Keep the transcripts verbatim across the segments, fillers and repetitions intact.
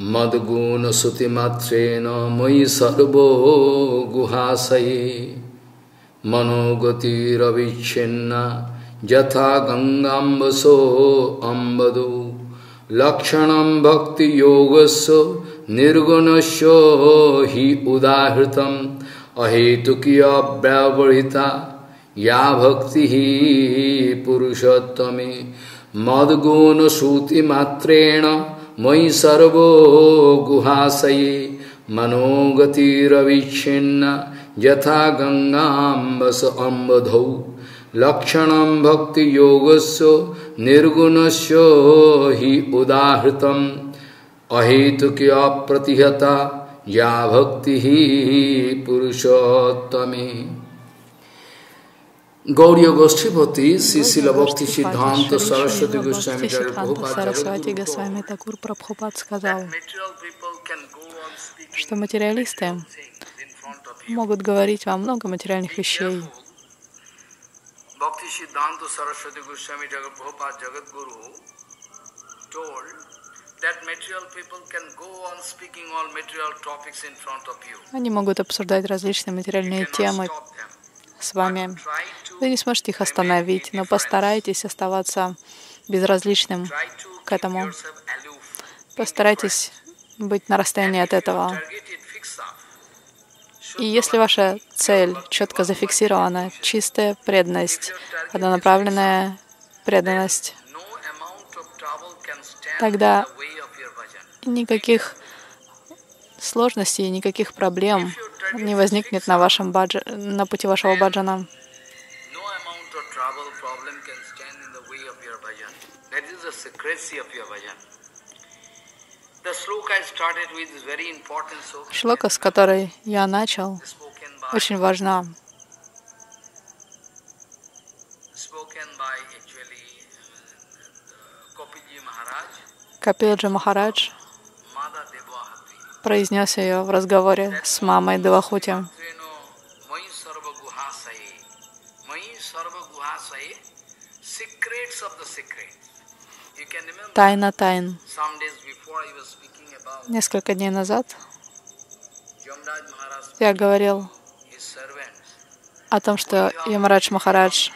Madguna sutimatrena mai sarvo guhasaye Manogati ravichinna jatha gangambaso ambadu Lakshanam bhakti yogasso nirgunasyo hi udahritam Ahetukya bryavarita ya bhakti hi purushottame Madguna sutimatrena Mai sarvo guhasaye manogati ravichinna jatha gangambas ambadhau lakshanam bhakti yogasya nirgunasya hi udahritam ahetukya pratihata ya bhakti hi purushottame. Gauriya Goshtipati, Sisila Bhakti Siddhanta Saraswati Goswami Thakur Prabhupada сказал, что материалисты могут говорить вам много материальных вещей. Они могут обсуждать различные материальные темы с вами. Вы не сможете их остановить, но постарайтесь оставаться безразличным к этому. Постарайтесь быть на расстоянии от этого. И если ваша цель четко зафиксирована, чистая преданность, однонаправленная преданность, тогда никаких сложностей, никаких проблем не возникнет на вашем баджа, на пути вашего баджана. Шлока, с которой я начал, очень важна. Капилджи Махарадж произнес ее в разговоре с мамой Девахути. Тайна тайн. Несколько дней назад я говорил о том, что Ямарадж Махарадж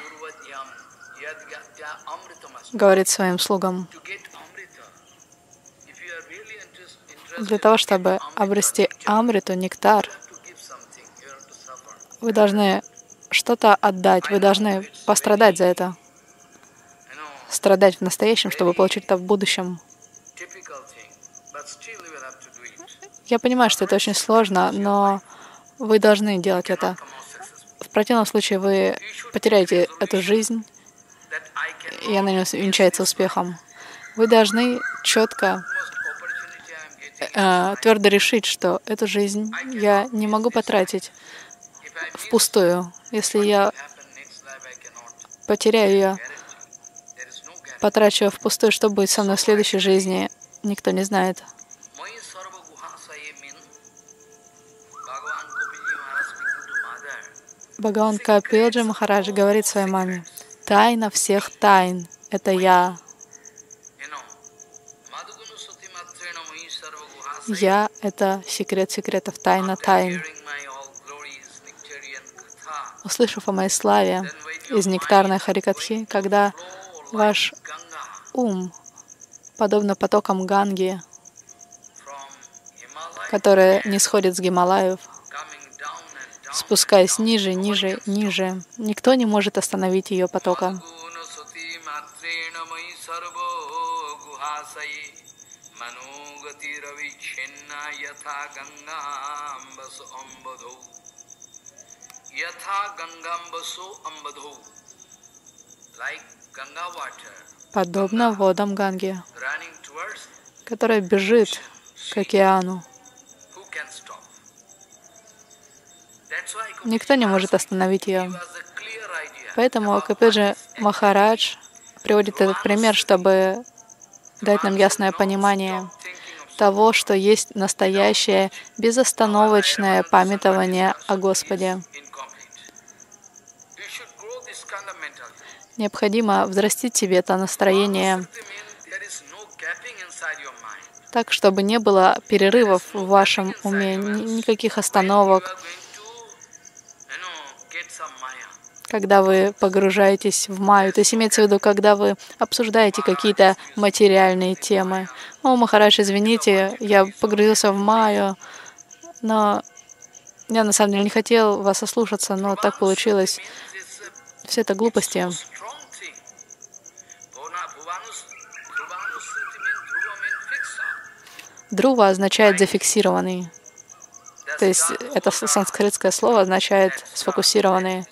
говорит своим слугам: для того, чтобы обрести амриту, нектар, вы должны что-то отдать, вы должны пострадать за это. Страдать в настоящем, чтобы получить это в будущем. Я понимаю, что это очень сложно, но вы должны делать это. В противном случае вы потеряете эту жизнь, и она не увенчается успехом. Вы должны четко, твердо решить, что эту жизнь я не могу потратить впустую. Если я потеряю ее, потрачу ее впустую, что будет со мной в следующей жизни, никто не знает. Бхагаван Капилджи Махарадж говорит своей маме: «Тайна всех тайн — это я». Я — это секрет секретов, тайна тайн. Услышав о моей славе из нектарной Харикатхи, когда ваш ум, подобно потокам Ганги, которые не сходят с Гималаев, спускаясь ниже, ниже, ниже, никто не может остановить ее потока. Подобно водам Ганги, которая бежит к океану. Никто не может остановить ее. Поэтому Капилджи Махарадж приводит этот пример, чтобы дать нам ясное понимание того, что есть настоящее безостановочное памятование о Господе. Необходимо взрастить себе это настроение так, чтобы не было перерывов в вашем уме, никаких остановок, когда вы погружаетесь в майю. То есть имеется в виду, когда вы обсуждаете какие-то материальные темы. О, Махарадж, извините, я погрузился в майю, но я на самом деле не хотел вас ослушаться, но так получилось. Все это глупости. Друва означает зафиксированный. То есть это санскритское слово означает сфокусированный.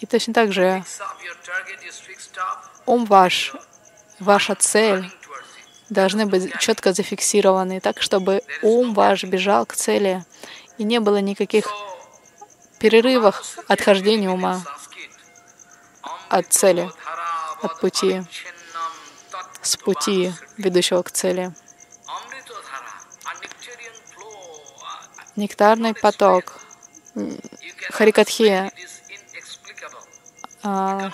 И точно так же ум ваш, ваша цель должны быть четко зафиксированы, так, чтобы ум ваш бежал к цели, и не было никаких перерывов, отхождения ума от цели, от пути, с пути, ведущего к цели. Нектарный поток, харикатхи, а,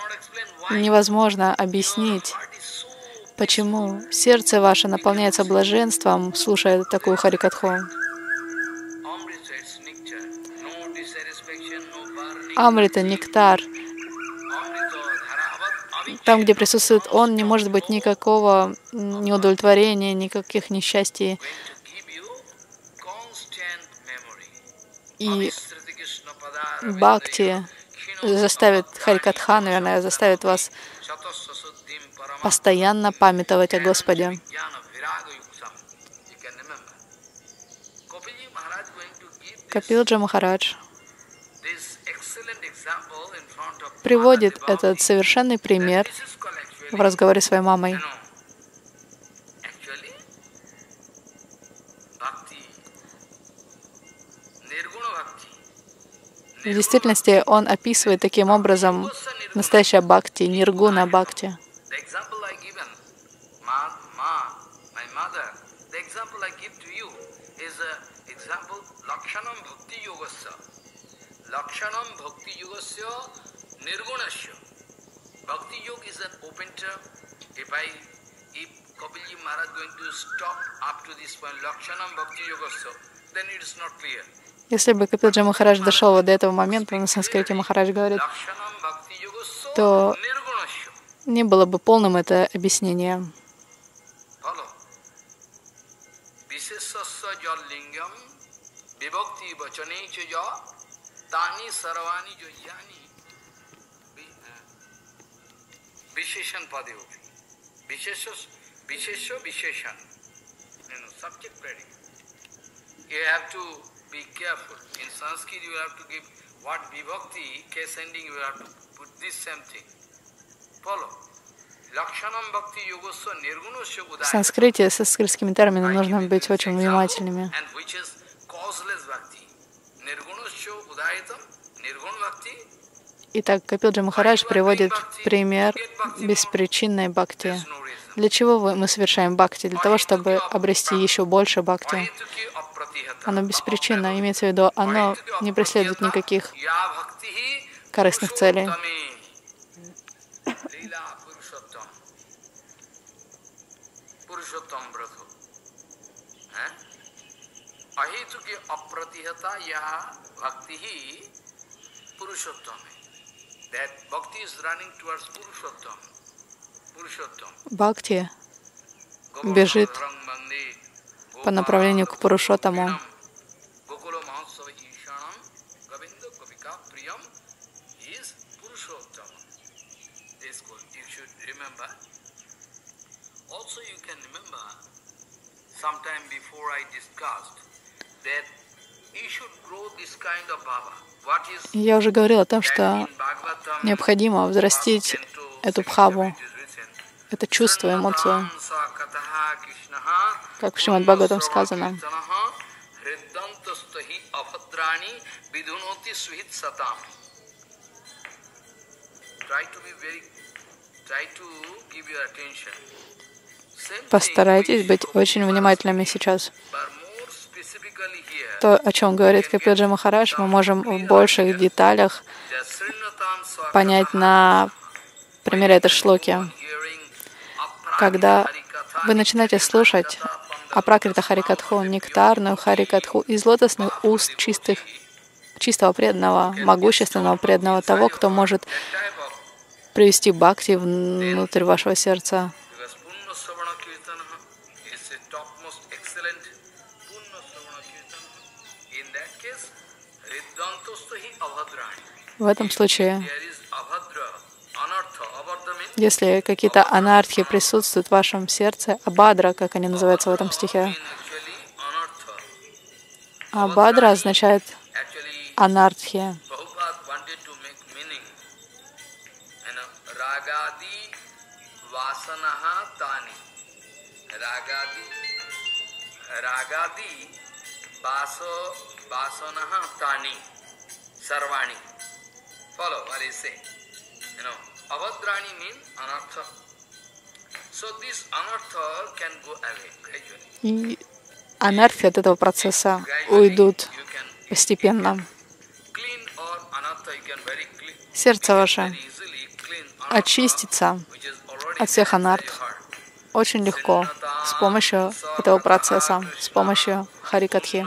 невозможно объяснить, почему сердце ваше наполняется блаженством, слушая такую харикатху. Амрита, нектар. Там, где присутствует он, не может быть никакого неудовлетворения, никаких несчастий. И бхакти заставит, харикатха, наверное, заставит вас постоянно памятовать о Господе. Капилджа Махарадж приводит этот совершенный пример в разговоре с своей мамой. В действительности он описывает таким образом настоящее бхакти, ниргуна бхакти. Если бы Капилджа Махарадж дошел вот до этого момента, на санскрите Махарадж говорит, то не было бы полным это объяснение. В санскрите со санскритскими терминами нужно быть очень внимательными. Итак, Капилджа Махарадж приводит пример беспричинной бхакти. Для чего мы совершаем бхакти? Для того, чтобы обрести еще больше бхакти. Оно беспричинно, имеется в виду, оно не преследует никаких корыстных целей. Бхакти бежит по направлению к Пурушоттаму. Я уже говорил о том, что необходимо взрастить эту бхаву, это чувство, эмоцию, как в Шримад Бхагаватам сказано. Постарайтесь быть очень внимательными сейчас. то, о чем говорит Капилджи Махарадж, мы можем в больших деталях понять на примере этой шлоки. Когда вы начинаете слушать Апракрита Харикатху, нектарную Харикатху из лотосных уст чистых, чистого преданного, могущественного преданного, того, кто может привести бхакти внутрь вашего сердца. В этом случае, если какие-то анартхи присутствуют в вашем сердце, абадра, как они называются в этом стихе, абадра означает анартхи. И анархи от этого процесса уйдут постепенно. Сердце ваше очистится от всех анарх очень легко с помощью этого процесса, с помощью харикатхи.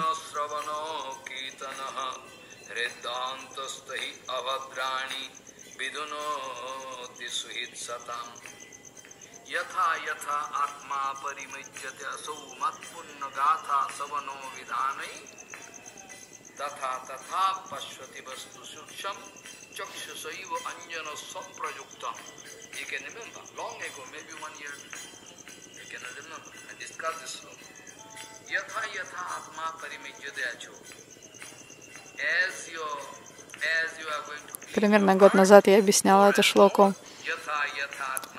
Примерно год назад я объясняла эту шлоку.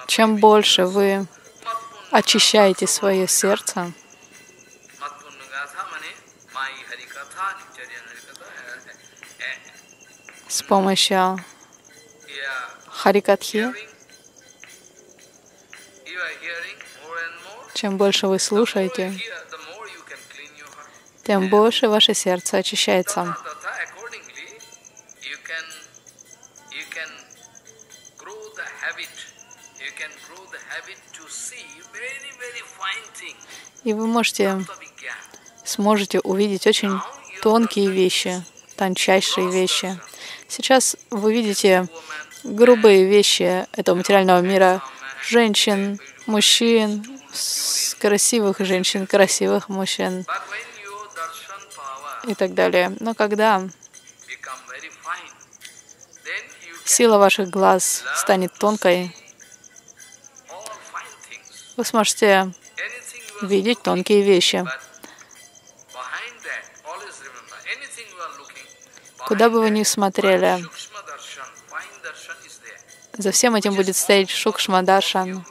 Чем больше вы очищаете свое сердце, с помощью харикатхи, чем больше вы слушаете, тем больше ваше сердце очищается. И вы можете, сможете увидеть очень тонкие вещи, тончайшие вещи. Сейчас вы видите грубые вещи этого материального мира. Женщин, мужчин, красивых женщин, красивых мужчин и так далее. Но когда сила ваших глаз станет тонкой, вы сможете видеть тонкие вещи. Куда бы вы ни смотрели, за всем этим будет стоять Шукшмадаршан.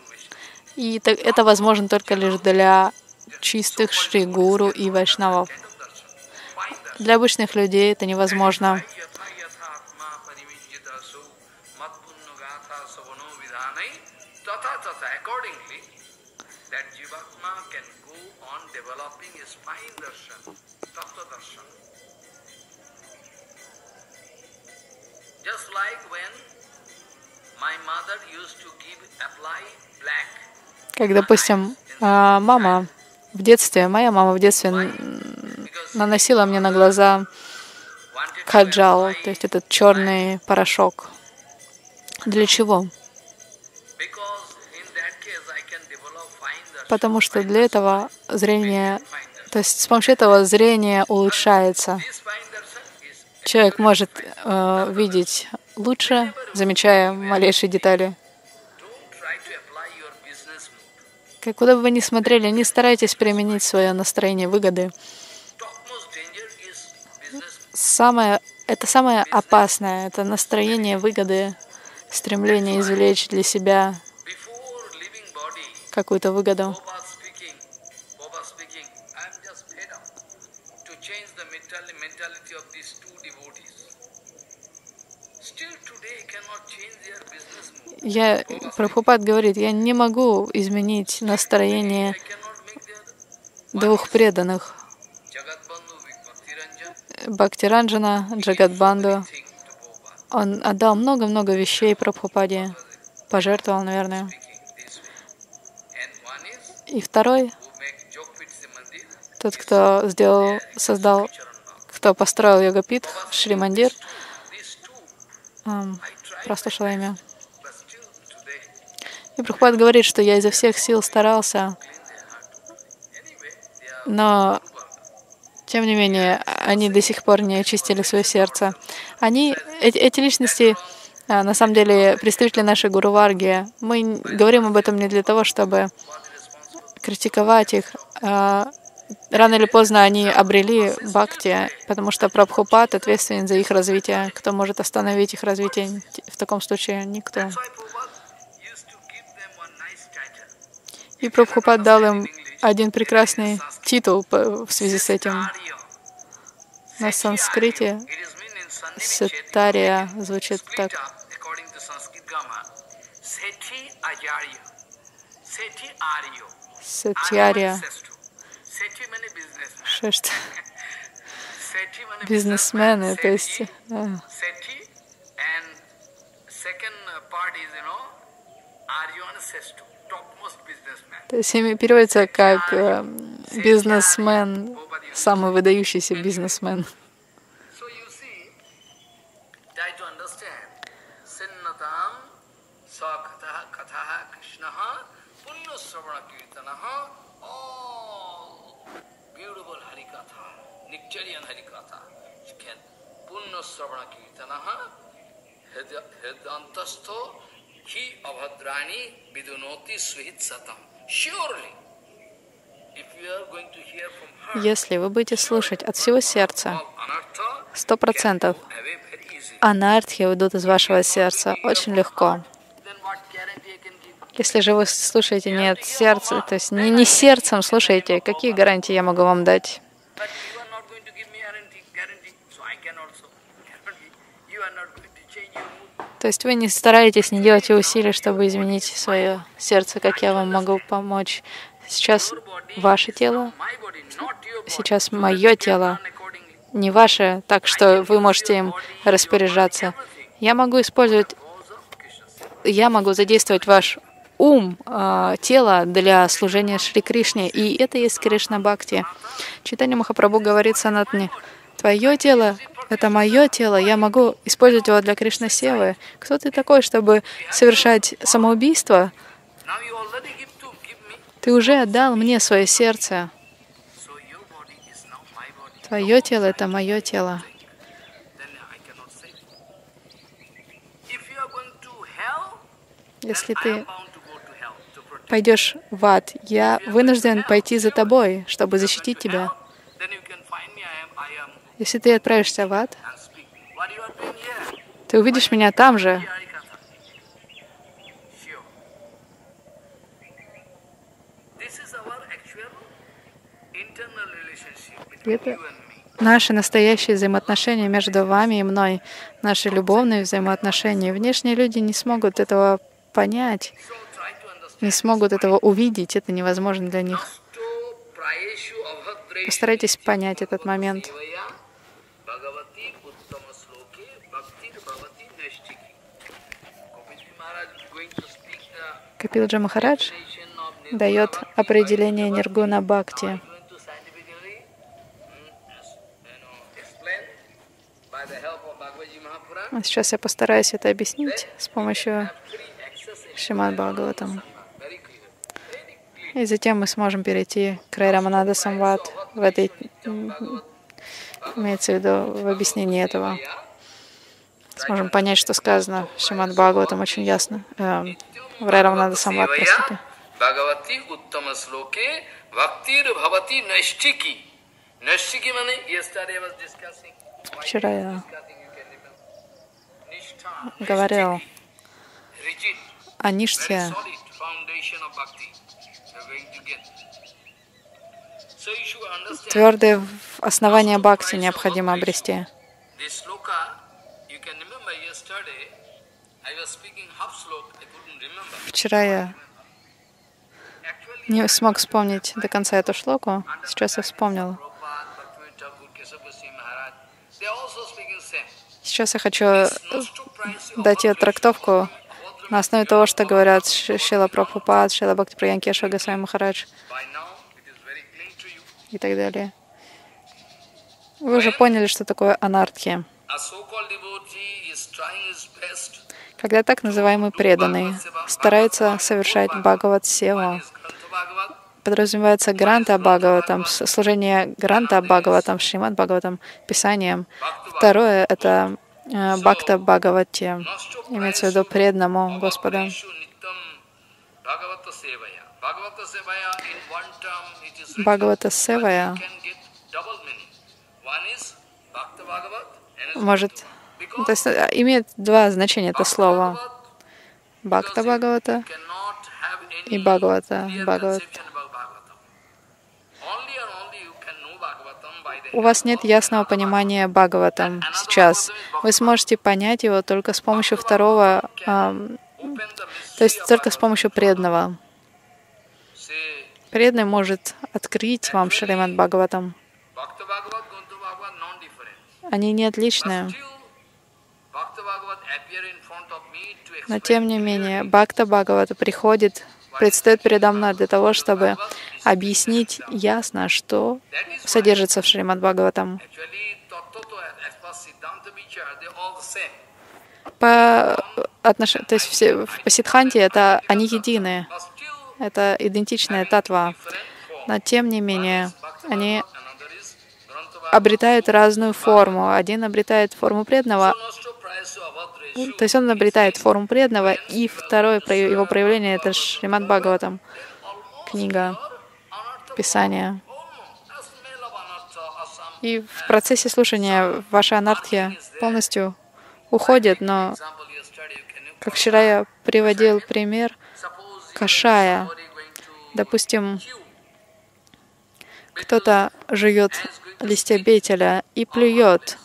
И это возможно только лишь для чистых шри-гуру и вайшнавов. Для обычных людей это невозможно. Как, допустим, мама в детстве, моя мама в детстве наносила мне на глаза каджал, то есть этот черный порошок. Для чего? Потому что для этого зрение, то есть с помощью этого зрение улучшается. Человек может э, видеть лучше, замечая малейшие детали. Куда бы вы ни смотрели, не старайтесь применить свое настроение выгоды. Самое, это самое опасное, это настроение выгоды, стремление извлечь для себя какую-то выгоду. Я, Прабхупад говорит, я не могу изменить настроение двух преданных. Бхактиранджана, Джагадбанду. Он отдал много-много вещей Прабхупаде, пожертвовал, наверное. И второй, тот, кто сделал, создал, кто построил Йогапит, Шри Мандир, эм, прослушал имя. И Прабхупад говорит, что я изо всех сил старался, но, тем не менее, они до сих пор не очистили свое сердце. Они, эти, эти личности, на самом деле, представители нашей Гуру Варги. Мы говорим об этом не для того, чтобы критиковать их. Рано или поздно они обрели бхакти, потому что Прабхупад ответственен за их развитие. Кто может остановить их развитие? В таком случае никто. И Прабхупад дал им один прекрасный титул в связи с этим. На санскрите сетария звучит так. Сетярия. Шешт. Бизнесмены, то есть... Да. То есть имя переводится как бизнесмен, самый выдающийся бизнесмен. Если вы будете слушать от всего сердца, сто процентов анартхи уйдут из вашего сердца очень легко. Если же вы слушаете не от сердца, то есть не, не сердцем слушаете, какие гарантии я могу вам дать? То есть вы не стараетесь, не делаете усилий, чтобы изменить свое сердце, как я вам могу помочь. Сейчас ваше тело, сейчас мое тело, не ваше, так что вы можете им распоряжаться. Я могу использовать, я могу задействовать ваш ум, тело для служения Шри Кришне, и это есть Кришна Бхакти. Чайтанья Махапрабху говорит в санатне: «Твое тело — это мое тело, я могу использовать его для Кришна-севы». Кто ты такой, чтобы совершать самоубийство? Ты уже отдал мне свое сердце. Твое тело — это мое тело. Если ты пойдешь в ад, я вынужден пойти за тобой, чтобы защитить тебя. Если ты отправишься в ад, ты увидишь меня там же. Это наши настоящие взаимоотношения между вами и мной, наши любовные взаимоотношения. Внешние люди не смогут этого понять, не смогут этого увидеть, это невозможно для них. Постарайтесь понять этот момент. Капилджа Махарадж дает определение Ниргуна Бхакти. Сейчас я постараюсь это объяснить с помощью Шримад Бхагаватам. И затем мы сможем перейти к Рай Раманада Самвад, в этой, имеется в виду в объяснении этого. Сможем понять, что сказано в Шримад Бхагаватам очень ясно. Э, в Рай Раманада Самвад, простите. Вчера я говорил о ништхе. Твердое основание бхакти необходимо обрести. Вчера я не смог вспомнить до конца эту шлоку, сейчас я вспомнил. Сейчас я хочу дать ее трактовку на основе того, что говорят Шрила Прабхупад, Шрила Бхакти Прагья Кешава Госвами Махарадж и так далее. Вы уже поняли, что такое анархия. Когда так называемый преданный старается совершать Бхагават-севу, подразумевается Гранта Бхагаватам, служение Гранта Бхагаватам, Шримад Бхагаватам, Писанием. Второе — это Бхакта Бхагавати, имеется в виду преданному Господу. Бхагавата Севая может, то есть, имеет два значения это слово. Бхакта Бхагавата и Бхагавата Бхагават. У вас нет ясного понимания Бхагаватам сейчас. Вы сможете понять его только с помощью второго, эм, то есть только с помощью преданного. Преданный может открыть вам Шримад Бхагаватам. Они не отличные. Но тем не менее, Бхакта Бхагавата приходит, предстает передо мной для того, чтобы объяснить ясно, что содержится в Шримад Бхагаватам. По, отнош... То есть все... по Сиддханте это они едины, это идентичная татва, но тем не менее они обретают разную форму. Один обретает форму преданного, то есть он обретает форму преданного, и второе его проявление — это Шримад Бхагаватам, книга, Писание. И в процессе слушания ваша анархия полностью уходит, но, как вчера я приводил пример, кашая. Допустим, кто-то жует листья бетеля и плюет.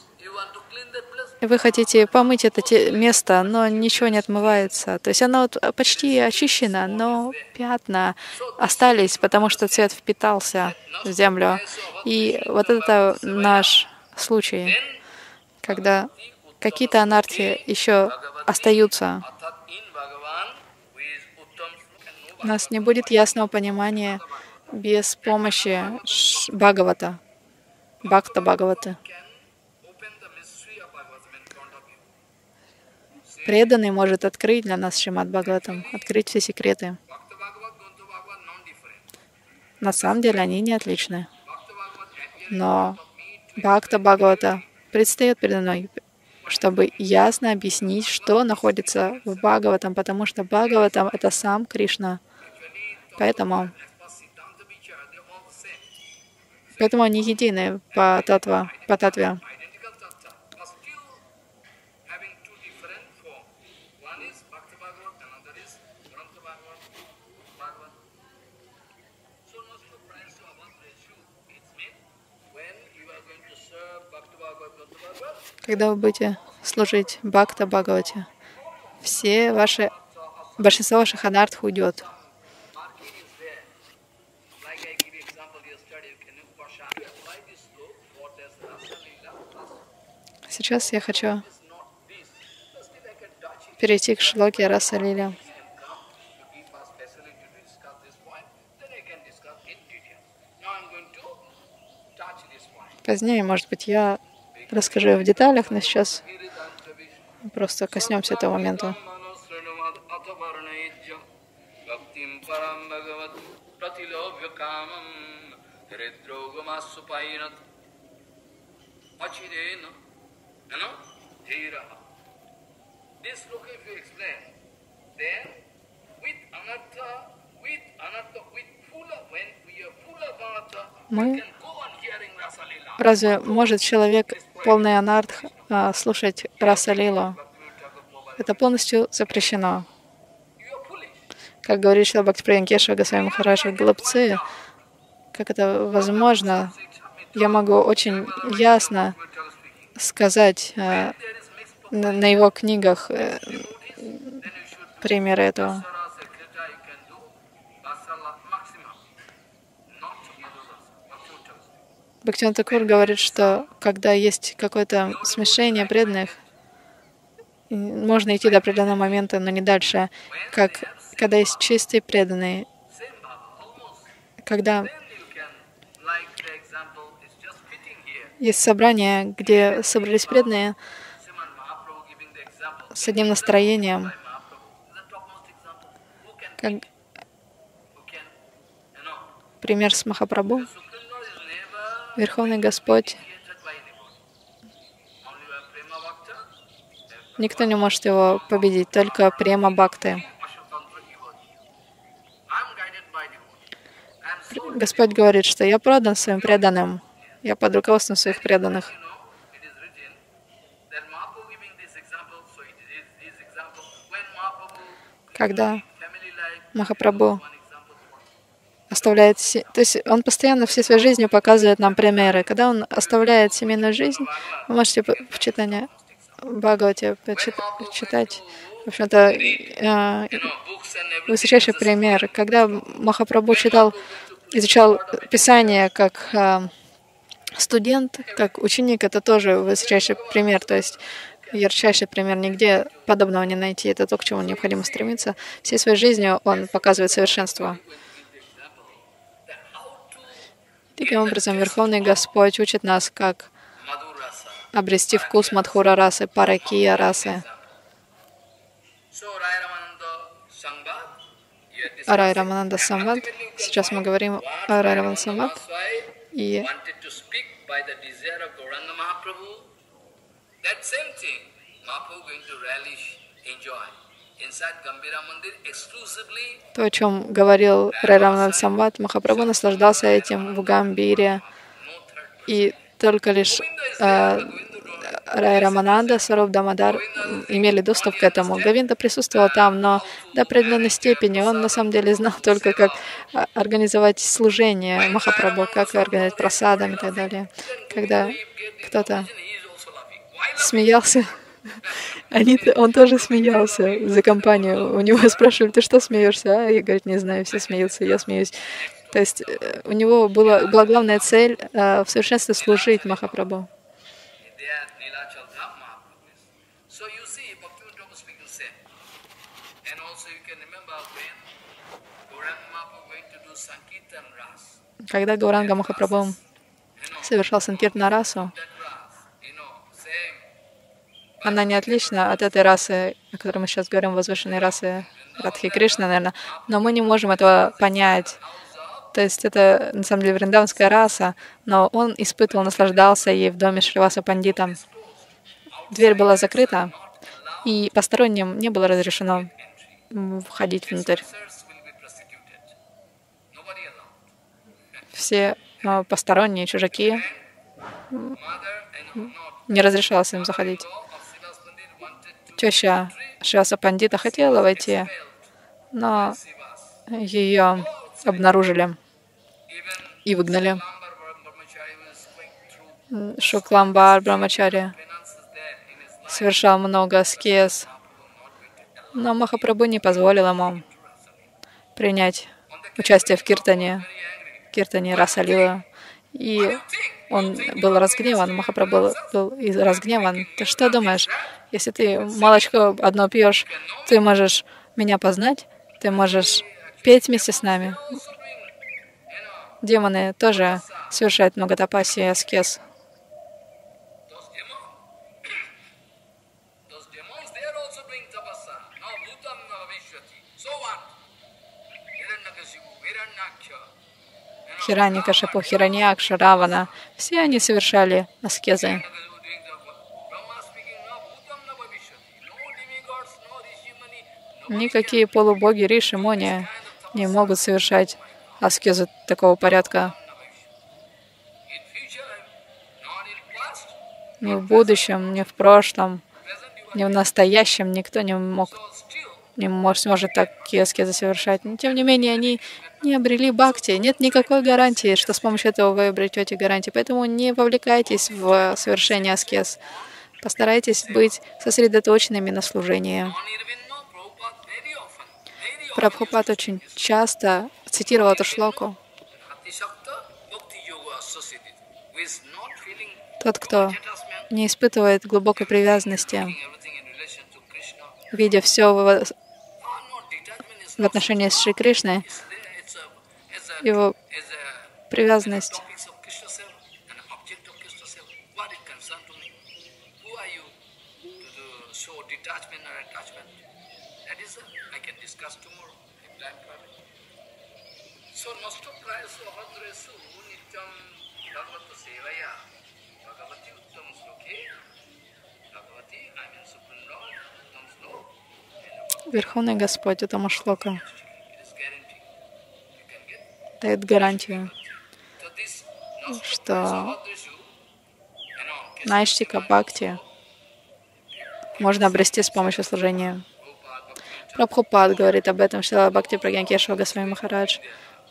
Вы хотите помыть это место, но ничего не отмывается. То есть оно вот почти очищено, но пятна остались, потому что цвет впитался в землю. И вот это наш случай, когда какие-то анархии еще остаются. У нас не будет ясного понимания без помощи Бхагавата, Бхакта Бхагавата. Преданный может открыть для нас Шримад Бхагаватам, открыть все секреты. На самом деле они не отличны. Но Бхакта Бхагавата предстает передо мной, чтобы ясно объяснить, что находится в Бхагаватам, потому что Бхагаватам — это сам Кришна. Поэтому, поэтому они едины по татва, по татве. Когда вы будете служить Бхакта Бхагавате, все ваши, большинство ваших анартх уйдет. Сейчас я хочу перейти к шлоке Раса Лила. Позднее, может быть, я расскажу в деталях, но сейчас просто коснемся этого момента. Мы... Разве может человек, полный анартх, слушать Раса-лилу? Это полностью запрещено. Как говорит Шрила Бхакти Прагья Кешава Госвами Махарадж, глупцы, как это возможно? Я могу очень ясно сказать э, на, на его книгах э, пример этого. Бхактивинод Тхакур говорит, что когда есть какое-то смешение преданных, Можно идти до определенного момента, но не дальше, как когда есть чистые преданные. Когда есть собрание, где собрались преданные с одним настроением, как пример с Махапрабху. Верховный Господь. Никто не может его победить, только према бхакты. Господь говорит, что я продан своим преданным, я под руководством своих преданных. Когда Махапрабху оставляет... То есть он постоянно всей своей жизнью показывает нам примеры. Когда он оставляет семейную жизнь, вы можете в читании Бхагавате читать, в общем-то, высочайший пример. Когда Махапрабху читал, изучал Писание как студент, как ученик, это тоже высочайший пример, то есть ярчайший пример. Нигде подобного не найти. Это то, к чему необходимо стремиться. Всей своей жизнью он показывает совершенство. Таким образом, Верховный Господь учит нас, как обрести вкус мадхура расы, паракия расы. О Рай Рамананда Самвад. Сейчас мы говорим о Рай Рамананда Самвад. И то, о чем говорил Рай Рамананда Самвад, Махапрабху наслаждался этим в Гамбире. И только лишь э, Рай Рамананда, Саруб Дамадар имели доступ к этому. Говинда присутствовал там, но до определенной степени он на самом деле знал только, как организовать служение Махапрабху, как организовать прасадам и так далее. Когда кто-то смеялся, они, он тоже смеялся за компанию. У него спрашивали, ты что смеешься? А я, говорит, не знаю, все смеются, я смеюсь. То есть у него была, была главная цель э, в совершенстве служить Махапрабху. Когда Гауранга Махапрабху совершал Санкиртана расу, она не отлична от этой расы, о которой мы сейчас говорим, возвышенной расы Радхи Кришны, наверное, но мы не можем этого понять. То есть это, на самом деле, вриндаванская раса, но он испытывал, наслаждался ей в доме Шриваса Пандита. Дверь была закрыта, и посторонним не было разрешено входить внутрь. Все посторонние чужаки, не разрешалось им заходить. Теща Шриваса Пандита хотела войти, но ее обнаружили и выгнали. Шукламбар Брахмачари совершал много аскез, но Махапрабху не позволил ему принять участие в киртане, киртане Расалила. И он был разгневан, Махапрабху был разгневан. Ты что думаешь, если ты молочко одно пьешь, ты можешь меня познать, ты можешь петь вместе с нами? Демоны тоже совершают много тапаси и аскез. Хираньякашипу, Хираньякша, Равана. Все они совершали аскезы. Никакие полубоги, риши, муни не могут совершать аскезы такого порядка. Ни в будущем, ни в прошлом, ни в настоящем никто не мог, не может такие аскезы совершать. Но тем не менее, они не обрели бхакти. Нет никакой гарантии, что с помощью этого вы обретете гарантии. Поэтому не вовлекайтесь в совершение аскез. Постарайтесь быть сосредоточенными на служении. Прабхупад очень часто цитировал эту шлоку. Тот, кто не испытывает глубокой привязанности видя все в, в отношении с Шри Кришной, его привязанность. Верховный Господь, это Машлока, дает гарантию, что Наиштика Бхакти можно обрести с помощью служения. Прабхупад говорит об этом, Шрила Бхакти Прагьякешва Госвами Махарадж.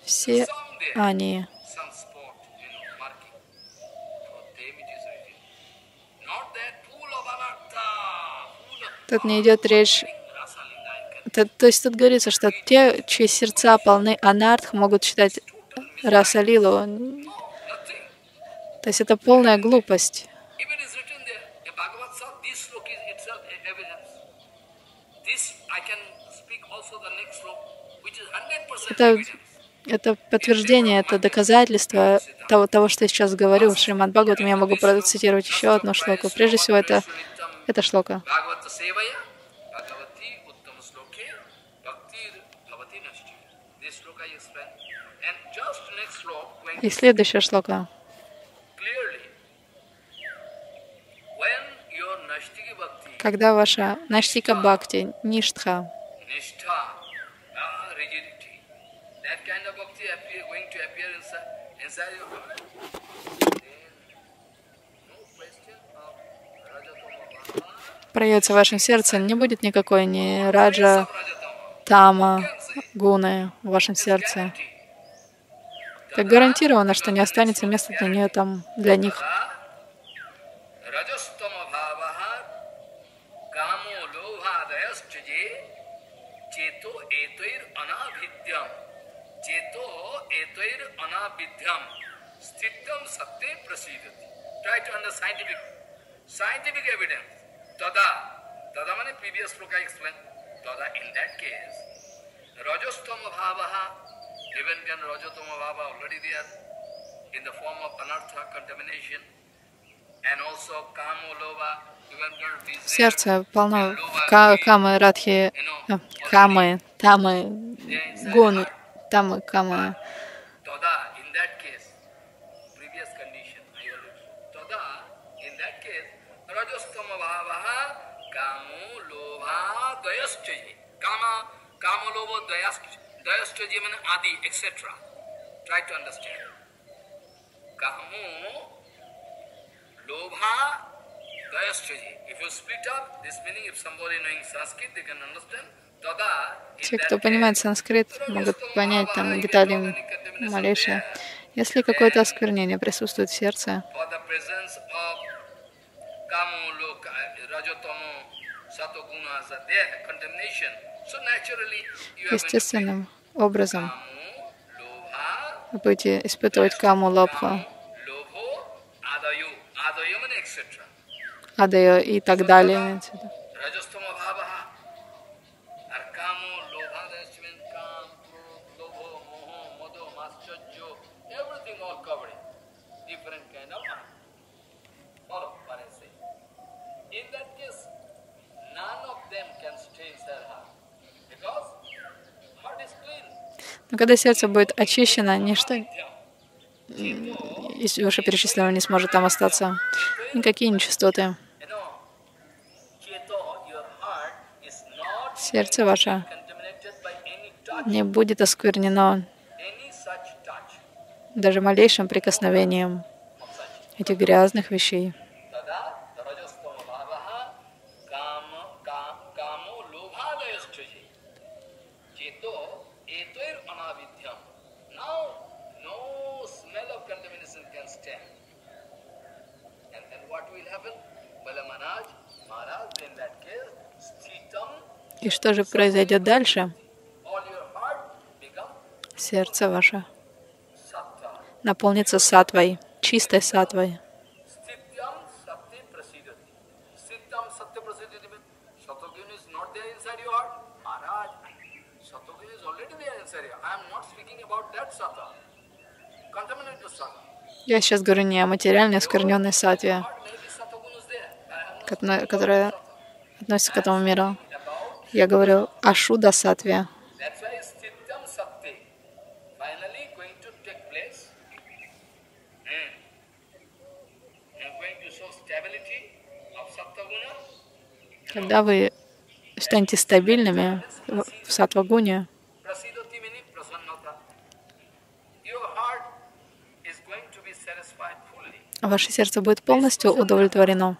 Все они тут не идет речь. То, то есть тут говорится, что те, чьи сердца полны анартх, могут считать Расалилу. То есть это полная глупость. Это, это подтверждение, это доказательство того, того, что я сейчас говорю в Шримад Бхагаватам. Я могу процитировать еще одну шлоку. Прежде всего, это, это шлока. И следующая шлока. Когда ваша наштика бхакти, ништха, проявится в вашем сердце, не будет никакой ни раджа, тама, гуны в вашем сердце. Так гарантированно, что не останется места для нее там, для них. Сердце полно камы, радхи, камы, тамы, гуны, тамы, камы. Те, кто понимает санскрит, могут понять там детали малейшие. Если какое-то осквернение присутствует в сердце, естественным образом будете испытывать каму, лобха, адаю и так далее. Но когда сердце будет очищено, ничто из вышеперечисленного не сможет там остаться. Никакие нечистоты. Сердце ваше не будет осквернено даже малейшим прикосновением этих грязных вещей. И что же произойдет дальше? Сердце ваше наполнится саттвой, чистой саттвой. Я сейчас говорю не о материальной оскверненной саттве, которая относится к этому миру. Я говорю о шудда-саттве. Когда вы станете стабильными в саттва-гуне, ваше сердце будет полностью удовлетворено.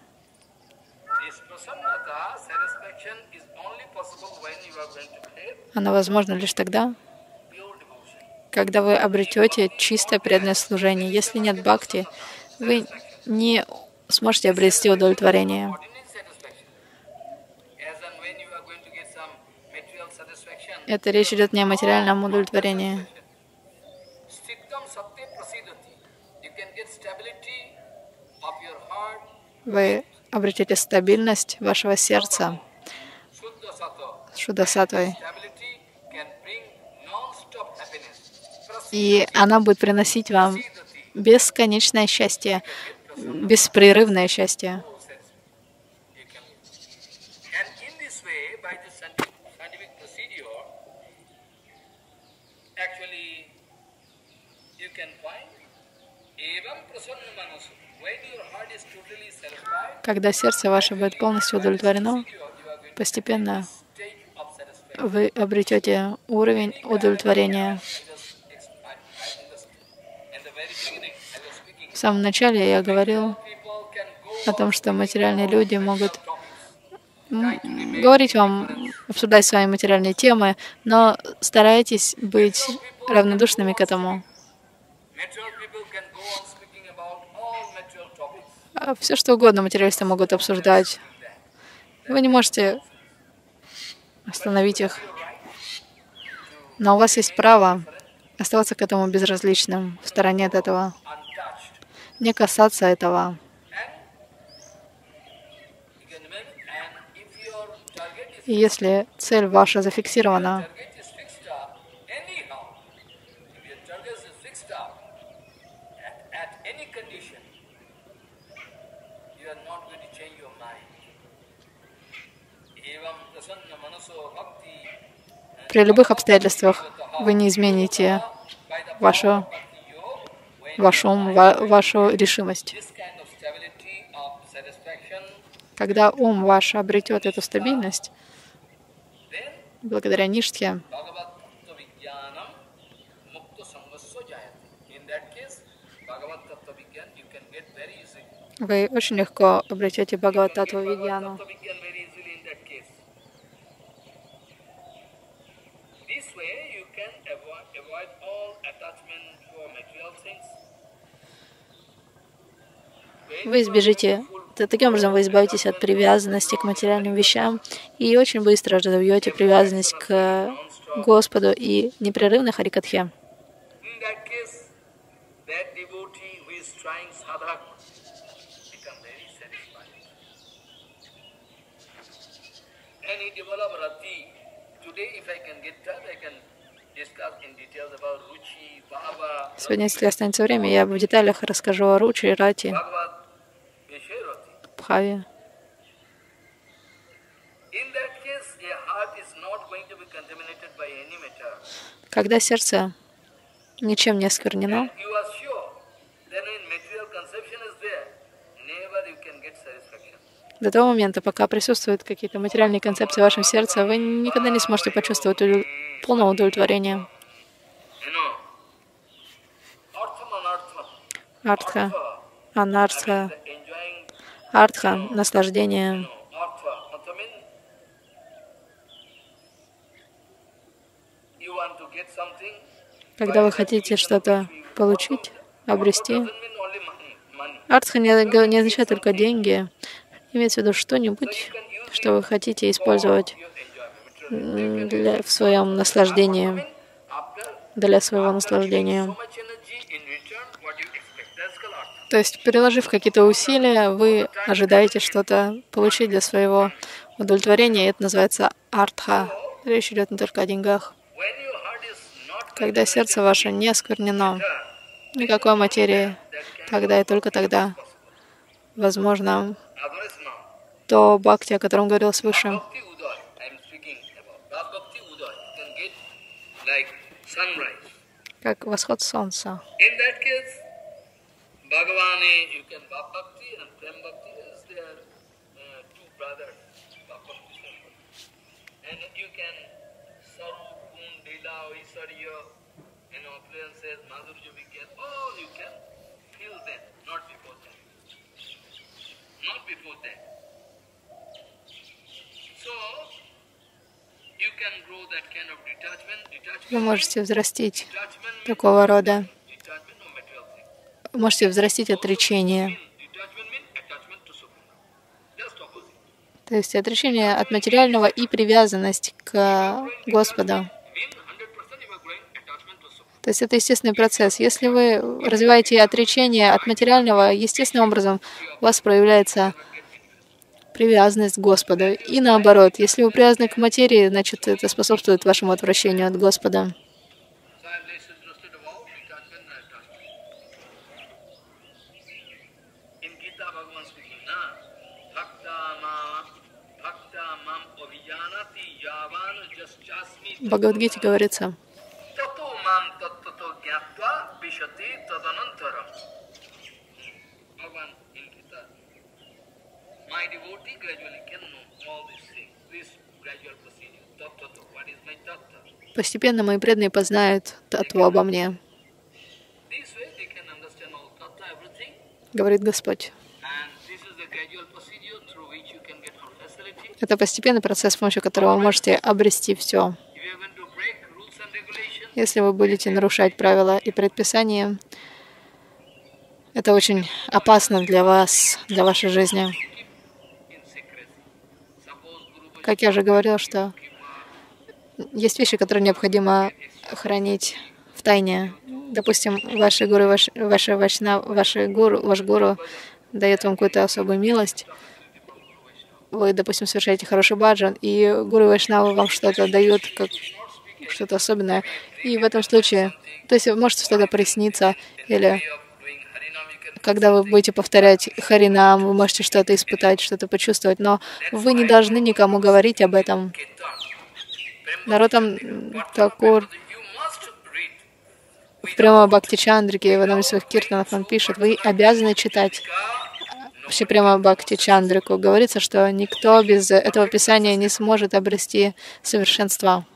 Оно возможно лишь тогда, когда вы обретете чистое преданное служение. Если нет бхакти, вы не сможете обрести удовлетворение. Это речь идет не о материальном удовлетворении. Вы обретете стабильность вашего сердца с шудда-саттвой. И она будет приносить вам бесконечное счастье, беспрерывное счастье. Когда сердце ваше будет полностью удовлетворено, постепенно вы обретете уровень удовлетворения. В самом начале я говорил о том, что материальные люди могут говорить вам, обсуждать свои материальные темы, но старайтесь быть равнодушными к этому. Все, что угодно материалисты могут обсуждать. Вы не можете остановить их. Но у вас есть право оставаться к этому безразличным, в стороне от этого. Не касаться этого. И если цель ваша зафиксирована, при любых обстоятельствах вы не измените вашу, вашу, вашу решимость. Когда ум ваш обретет эту стабильность, благодаря ништхе, вы очень легко обретете Бхагават-таттва-видьяну. Вы избежите, таким образом вы избавитесь от привязанности к материальным вещам и очень быстро разовьете привязанность к Господу и непрерывной харикатхе. Сегодня, если останется время, я в деталях расскажу о Ручи и Рати. Бхаве. Когда сердце ничем не осквернено, до того момента, пока присутствуют какие-то материальные концепции в вашем сердце, вы никогда не сможете почувствовать полного удовлетворения. Артха, анартха, артха, наслаждение. Когда вы хотите что-то получить, обрести, артха не, не означает только деньги. Имеется в виду что-нибудь, что вы хотите использовать для, в своем наслаждении, для своего наслаждения. То есть, приложив какие-то усилия, вы ожидаете что-то получить для своего удовлетворения. Это называется артха. Речь идет не только о деньгах. когда сердце ваше не осквернено никакой материи, тогда и только тогда возможно то бхакти, о котором говорил свыше. Как восход солнца. Вы можете взрастить такого рода, можете взрастить отречение. То есть отречение от материального и привязанность к Господу. То есть это естественный процесс. Если вы развиваете отречение от материального, естественным образом у вас проявляется привязанность к Господу. И наоборот, если вы привязаны к материи, значит, это способствует вашему отвращению от Господа. В Бхагавадгите говорится, постепенно мои преданные познают таттву обо мне, говорит Господь. Это постепенный процесс, с помощью которого вы можете обрести все. Если вы будете нарушать правила и предписания, это очень опасно для вас, для вашей жизни. Как я уже говорил, что есть вещи, которые необходимо хранить в тайне. Допустим, ваши гуру, ваш, ваши, ваши гуру, ваш гуру дает вам какую-то особую милость. Вы, допустим, совершаете хороший баджан, и гуру и вайшнавы вам что-то дают, как что-то особенное. И в этом случае, то есть может что-то присниться, или когда вы будете повторять Харинам, вы можете что-то испытать, что-то почувствовать, но вы не должны никому говорить об этом. Наротам Такур прямо Бхакти Чандрике, в одном из своих киртанов он пишет, вы обязаны читать вообще прямо Бхакти Чандрику. Говорится, что никто без этого писания не сможет обрести совершенства.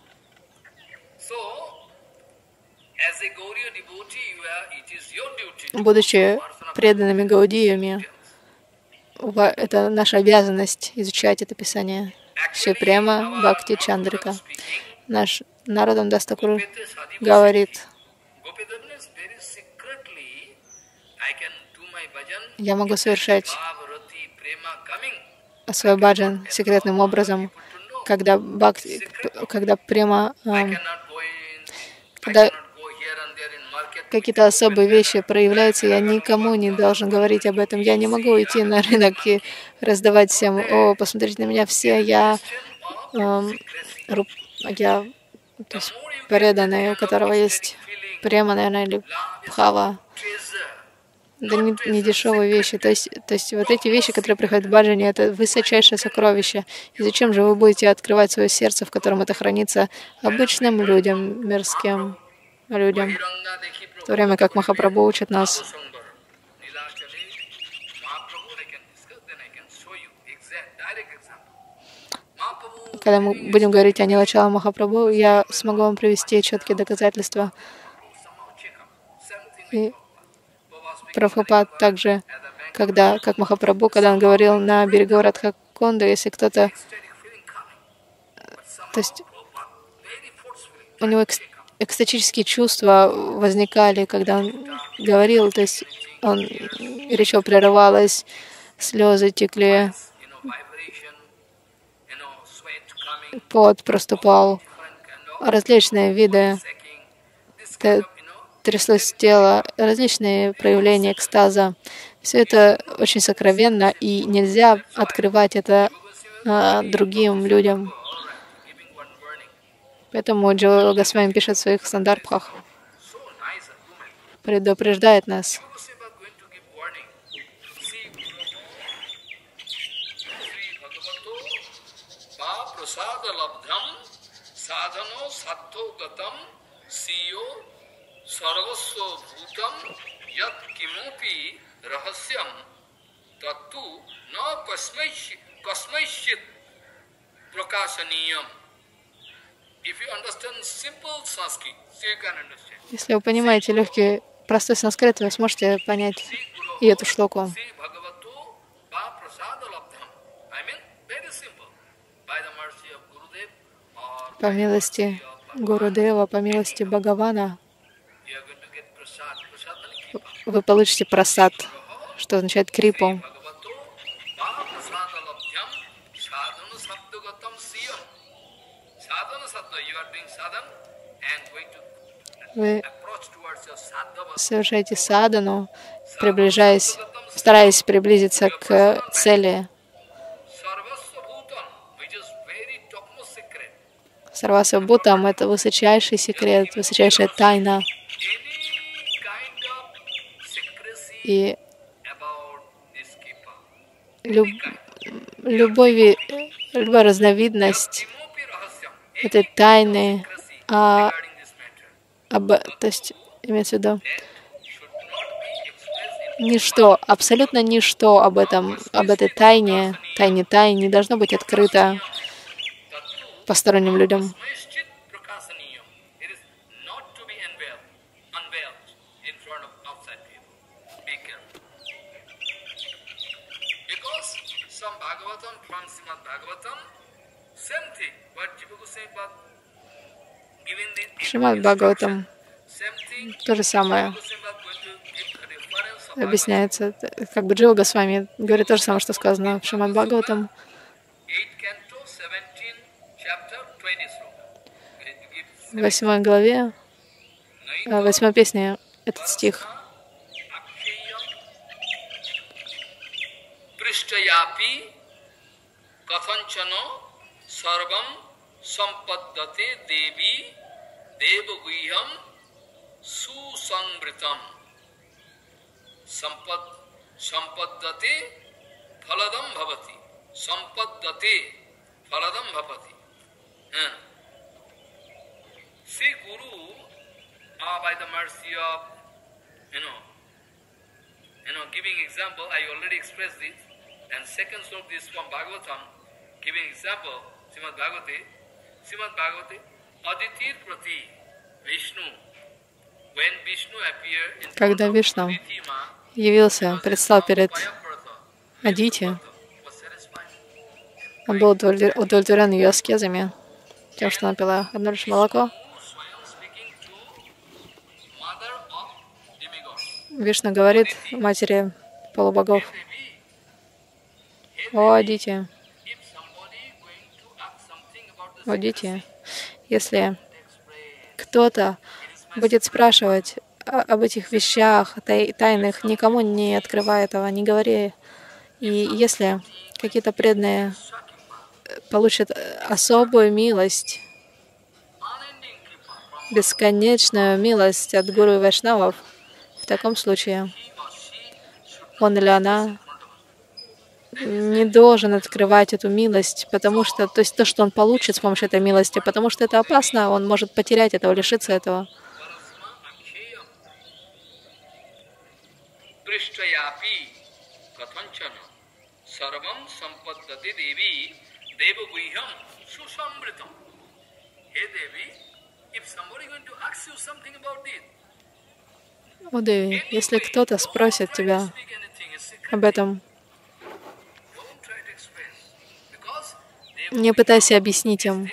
Будучи преданными гаудиями, это наша обязанность изучать это писание. Все прямо Бхакти Чандрика. Наш Народам Дас Такур говорит, я могу совершать свой баджан секретным образом, когда бхакти, когда прямо э, когда какие-то особые вещи проявляются, я никому не должен говорить об этом. Я не могу идти на рынок и раздавать всем, о, посмотрите на меня все, я, э, я то есть преданный, у которого есть према, наверное, или бхава. Да не, не дешевые вещи. То есть, то есть вот эти вещи, которые приходят в баджане, это высочайшее сокровище. И зачем же вы будете открывать свое сердце, в котором это хранится, обычным людям, мирским людям? В то время как Махапрабху учит нас. Когда мы будем говорить о Нилачала Махапрабху, я смогу вам привести четкие доказательства. И Прабхупад также, когда, как Махапрабху, когда он говорил на берегу Радхакунды, если кто-то, то есть у него экстатические чувства возникали, когда он говорил, то есть он, речь его прерывалась, слезы текли, пот проступал, различные виды, тряслось тело, различные проявления экстаза. Все это очень сокровенно, и нельзя открывать это а, другим людям. Поэтому Джила Госвами пишет в своих стандартах, предупреждает нас. Если вы понимаете легкий, простой санскрит, вы сможете понять и эту шлоку. По милости Гурудева, по милости Бхагавана, вы получите прасад, что означает крипу. Вы совершаете садану, приближаясь, стараясь приблизиться к цели. Сарвасабхутам — это высочайший секрет, высочайшая тайна. И люб, любой, любая разновидность этой тайны, а, об, то есть, имеется в виду, ничто, абсолютно ничто об этом, об этой тайне, тайне тайне не должно быть открыто посторонним людям. Шримад Бхагаватам то же самое объясняется. Как бы Джила Госвами говорит то же самое, что сказано в Шримад Бхагаватам. В восьмой главе, в восьмой песне этот стих. Когда Вишну явился, предстал перед Адити, он был удовлетворен ее аскезами, тем, что она пила одно лишь молоко. Вишну говорит матери полубогов: «О, Адити, о, Дити, если кто-то будет спрашивать об этих вещах тайных, никому не открывай этого, не говори. И если какие-то преданные получат особую милость, бесконечную милость от гуру и вайшнавов, в таком случае он или она не должен открывать эту милость, потому что, то есть то, что он получит с помощью этой милости, потому что это опасно, он может потерять этого, лишиться этого». О, Деви, если кто-то спросит тебя об этом, не пытайся объяснить им.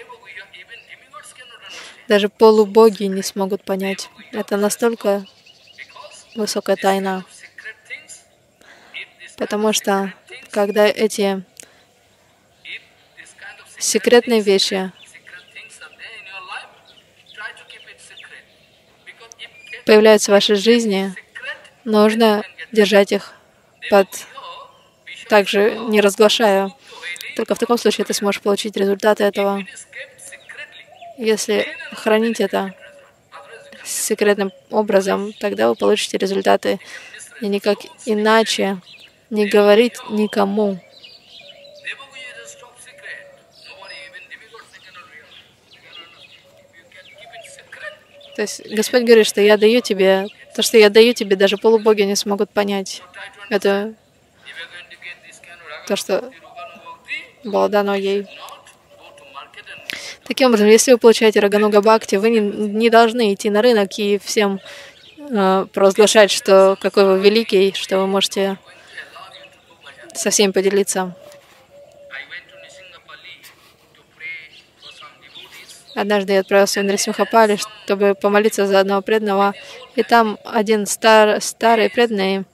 Даже полубоги не смогут понять. Это настолько высокая тайна. Потому что, когда эти секретные вещи появляются в вашей жизни, нужно держать их под... также не разглашая. Только в таком случае ты сможешь получить результаты этого. Если хранить это секретным образом, тогда вы получите результаты, и никак иначе не говорить никому. То есть Господь говорит, что я даю тебе, то, что я даю тебе, даже полубоги не смогут понять. Это то, что было дано ей. Таким образом, если вы получаете Рагануга Бхакти, вы не, не должны идти на рынок и всем э, провозглашать, что какой вы великий, что вы можете со всеми поделиться. Однажды я отправился в Нрисимхапали, чтобы помолиться за одного преданного, и там один стар, старый преданный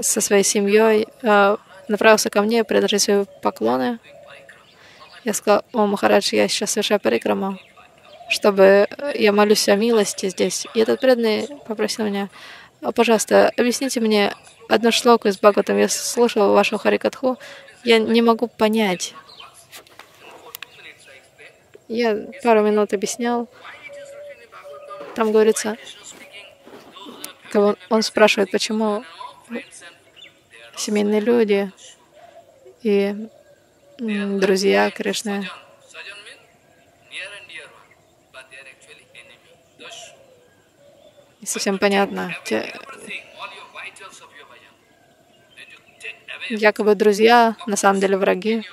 со своей семьей э, направился ко мне предложить свои поклоны. Я сказал: о, Махарадж, я сейчас совершаю парикрама, чтобы я молюсь о милости здесь. И этот преданный попросил меня: пожалуйста, объясните мне одну шлоку из Бхагаватам. Я слушал вашу харикатху, я не могу понять. Я пару минут объяснял. Там говорится, он спрашивает, почему семейные люди и друзья Кришны не совсем понятно. Те... Якобы друзья, на самом деле враги.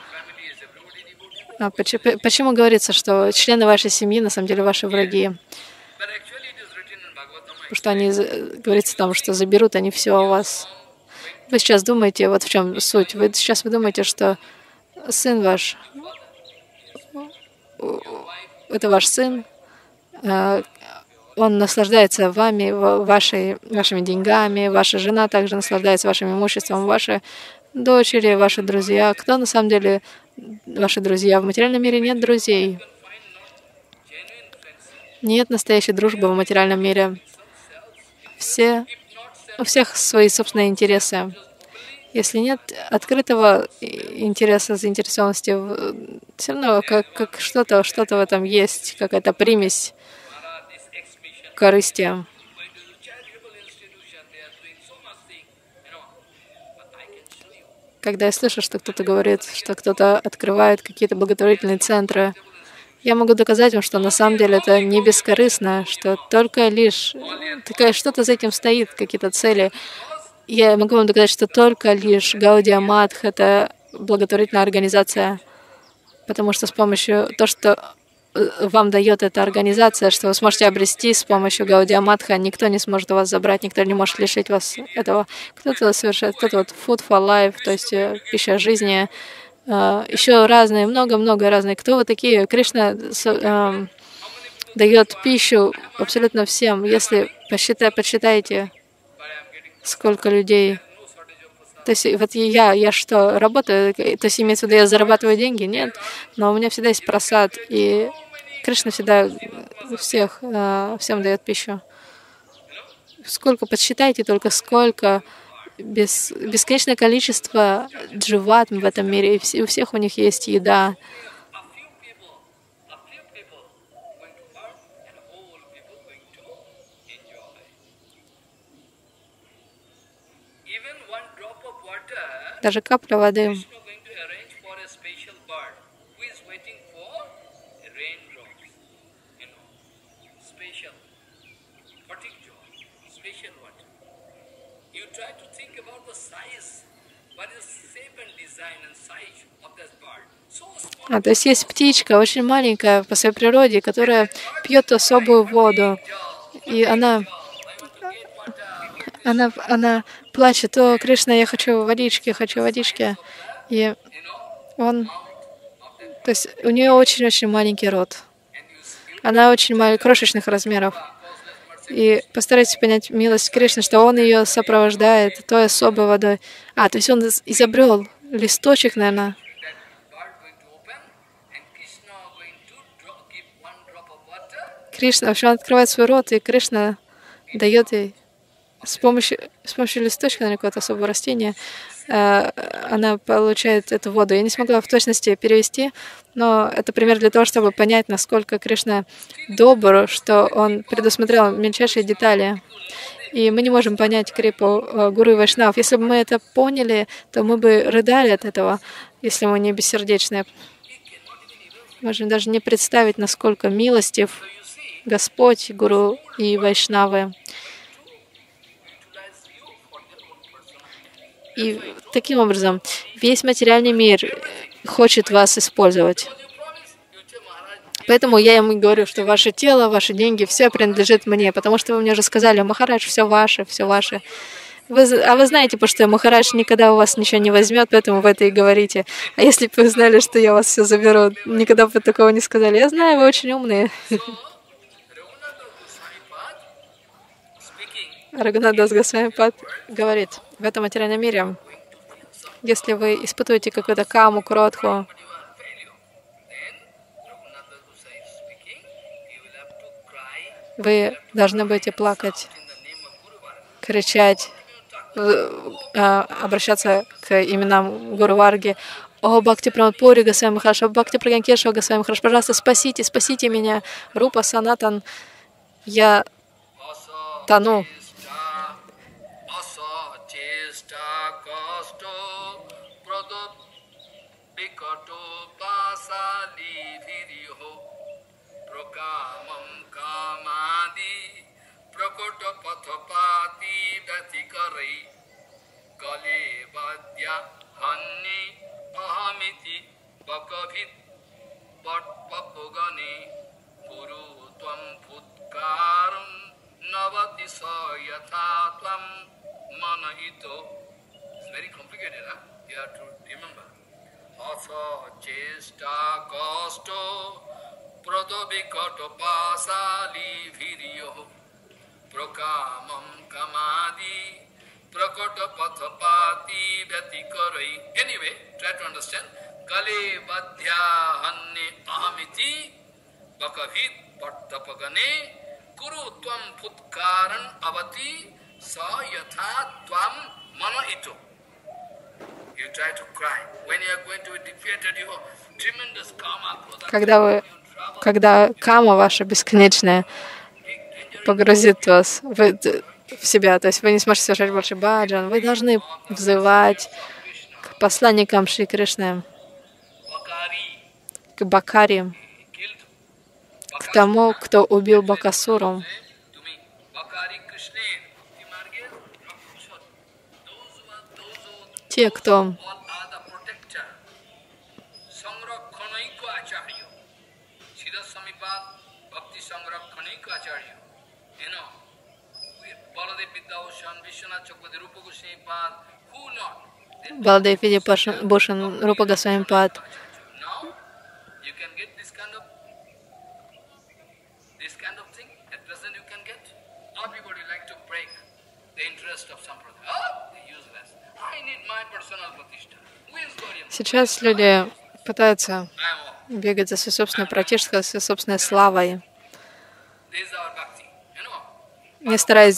А почему, почему говорится, что члены вашей семьи на самом деле ваши враги? Потому что они, говорится там, что заберут они все у вас. Вы сейчас думаете, вот в чем суть. Вы сейчас вы думаете, что сын ваш, это ваш сын, он наслаждается вами, вашей, вашими деньгами, ваша жена также наслаждается вашим имуществом, ваши дочери, ваши друзья. Кто на самом деле ваши друзья? В материальном мире нет друзей. Нет настоящей дружбы в материальном мире. Все, у всех свои собственные интересы. Если нет открытого интереса, заинтересованности, все равно как, как что-то, что-то в этом есть, какая-то примесь корысти. Когда я слышу, что кто-то говорит, что кто-то открывает какие-то благотворительные центры, я могу доказать вам, что на самом деле это не бескорыстно, что только лишь такая что-то за этим стоит, какие-то цели. Я могу вам доказать, что только лишь Гаудия Матх — это благотворительная организация, потому что с помощью то, что вам дает эта организация, что вы сможете обрести с помощью Гаудия Матха, никто не сможет у вас забрать, никто не может лишить вас этого. Кто-то совершает, кто-то вот food for life, то есть пища жизни, еще разные, много-много разные. Кто вы такие? Кришна э, дает пищу абсолютно всем. Если посчитай, подсчитаете, сколько людей. То есть вот я, я что, работаю? То есть имеется в виду, я зарабатываю деньги? Нет. Но у меня всегда есть прасад, и Кришна всегда всех, всем дает пищу. Сколько, подсчитайте только сколько, без, бесконечное количество дживатм в этом мире, и все, у всех у них есть еда. Даже капля воды. А, то есть есть птичка, очень маленькая по своей природе, которая пьет особую воду. И она... Она, она плачет: о, Кришна, я хочу водички, хочу водички. И он... То есть у нее очень-очень маленький рот. Она очень мал... крошечных размеров. И постарайтесь понять милость Кришны, что он ее сопровождает той особой водой. А, то есть он изобрел листочек, наверное. Кришна, в общем, он открывает свой рот, и Кришна дает ей С помощью, с помощью листочка, наверное, какого-то особого растения, э, она получает эту воду. Я не смогла в точности перевести, но это пример для того, чтобы понять, насколько Кришна добр, что он предусмотрел мельчайшие детали. И мы не можем понять Крипу э, Гуру и Вайшнав. Если бы мы это поняли, то мы бы рыдали от этого, если мы не бессердечные. Можем даже не представить, насколько милостив Господь, Гуру и Вайшнавы. И таким образом, весь материальный мир хочет вас использовать. Поэтому я ему говорю, что ваше тело, ваши деньги, все принадлежит мне, потому что вы мне уже сказали: Махарадж, все ваше, все ваше. Вы, а вы знаете, потому что Махарадж никогда у вас ничего не возьмет, поэтому вы это и говорите. А если бы вы знали, что я вас все заберу, никогда бы такого не сказали. Я знаю, вы очень умные. Рагхунатх дас Госвами Пад говорит: в этом материальном мире, если вы испытываете какую-то каму, кротху, вы должны будете плакать, кричать, обращаться к именам Гуру Варги: «О, Бхакти Прамод Пури Госвами Махарадж, о, Бхакти Прагьян Кешава Госвами Махарадж, пожалуйста, спасите, спасите меня, Рупа Санатан, я тону». Anyway, try to understand. Kale vadhya hanne ahamiti bhakavid pattapagane kuru tvam putkaran avati sa yatha tvam mana ito. You try to cry. When you are going to be defeated, you have tremendous karma. Когда вы, когда кама ваша бесконечная погрузит вас в, в себя, то есть вы не сможете совершать больше баджан, вы должны взывать к посланникам Шри Кришны, к Бакари, к тому, кто убил Бакасуру. Те, кто Баладев Виде Бушан, Рупа Госвами Пад. Сейчас люди пытаются бегать за своей собственной пратишкой, за своей собственной славой, не стараясь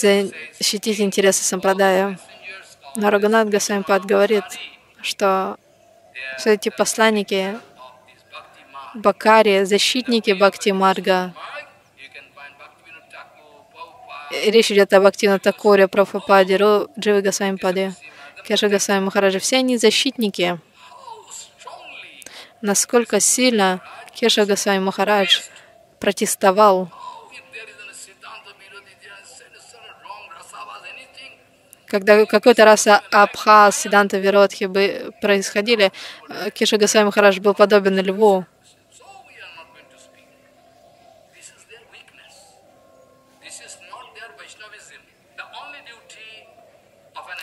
защитить интересы сампрадая. Но Рагхунатх Госвами Пад говорит, что все эти посланники Бакари, защитники Бхакти Марга. Речь идет о Бхактивинода Такуре, Прабхупаде, Дживе Госвами Паде, Кеше Госвами Махараджи. Все они защитники. Насколько сильно Кеше Госвами Махарадж протестовал, когда какой-то раз Абхаз, Сиданта, Виродхи бы происходили, Кеше Госвами Махарадж был подобен льву.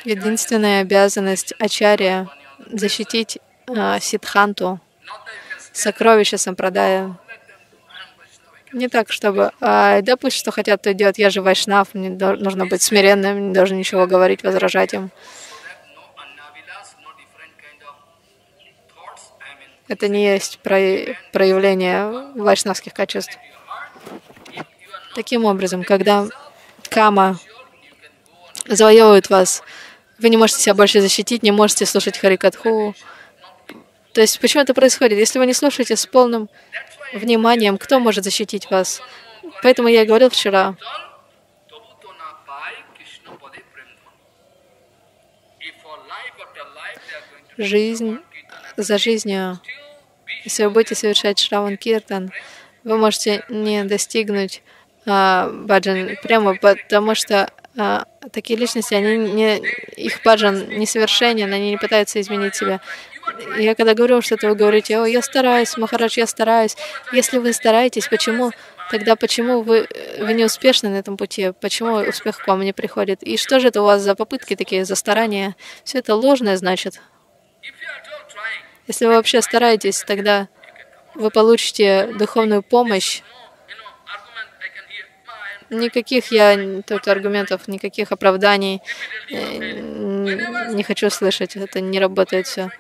Единственная обязанность ачарья — защитить а, сидханту, сокровище сампрадая. Не так, чтобы, а, да пусть что хотят, то делают, я же вайшнав, мне нужно быть смиренным, не должен ничего говорить, возражать им. Это не есть проявление вайшнавских качеств. Таким образом, когда кама завоевывают вас. Вы не можете себя больше защитить, не можете слушать Харикатху. То есть почему это происходит? Если вы не слушаете с полным вниманием, кто может защитить вас? Поэтому я и говорил вчера. Жизнь за жизнью. Если вы будете совершать Шраван Киртан, вы можете не достигнуть а, баджан прямо, потому что а, такие личности, они не, их баджан несовершенен, они не пытаются изменить себя. Я когда говорю что-то, вы говорите: «О, я стараюсь, Махарадж, я стараюсь». Если вы стараетесь, почему тогда почему вы, вы не успешны на этом пути? Почему успех к вам не приходит? И что же это у вас за попытки такие, за старания? Все это ложное, значит. Если вы вообще стараетесь, тогда вы получите духовную помощь. Никаких я тут аргументов, никаких оправданий не хочу слышать. Это не работает все.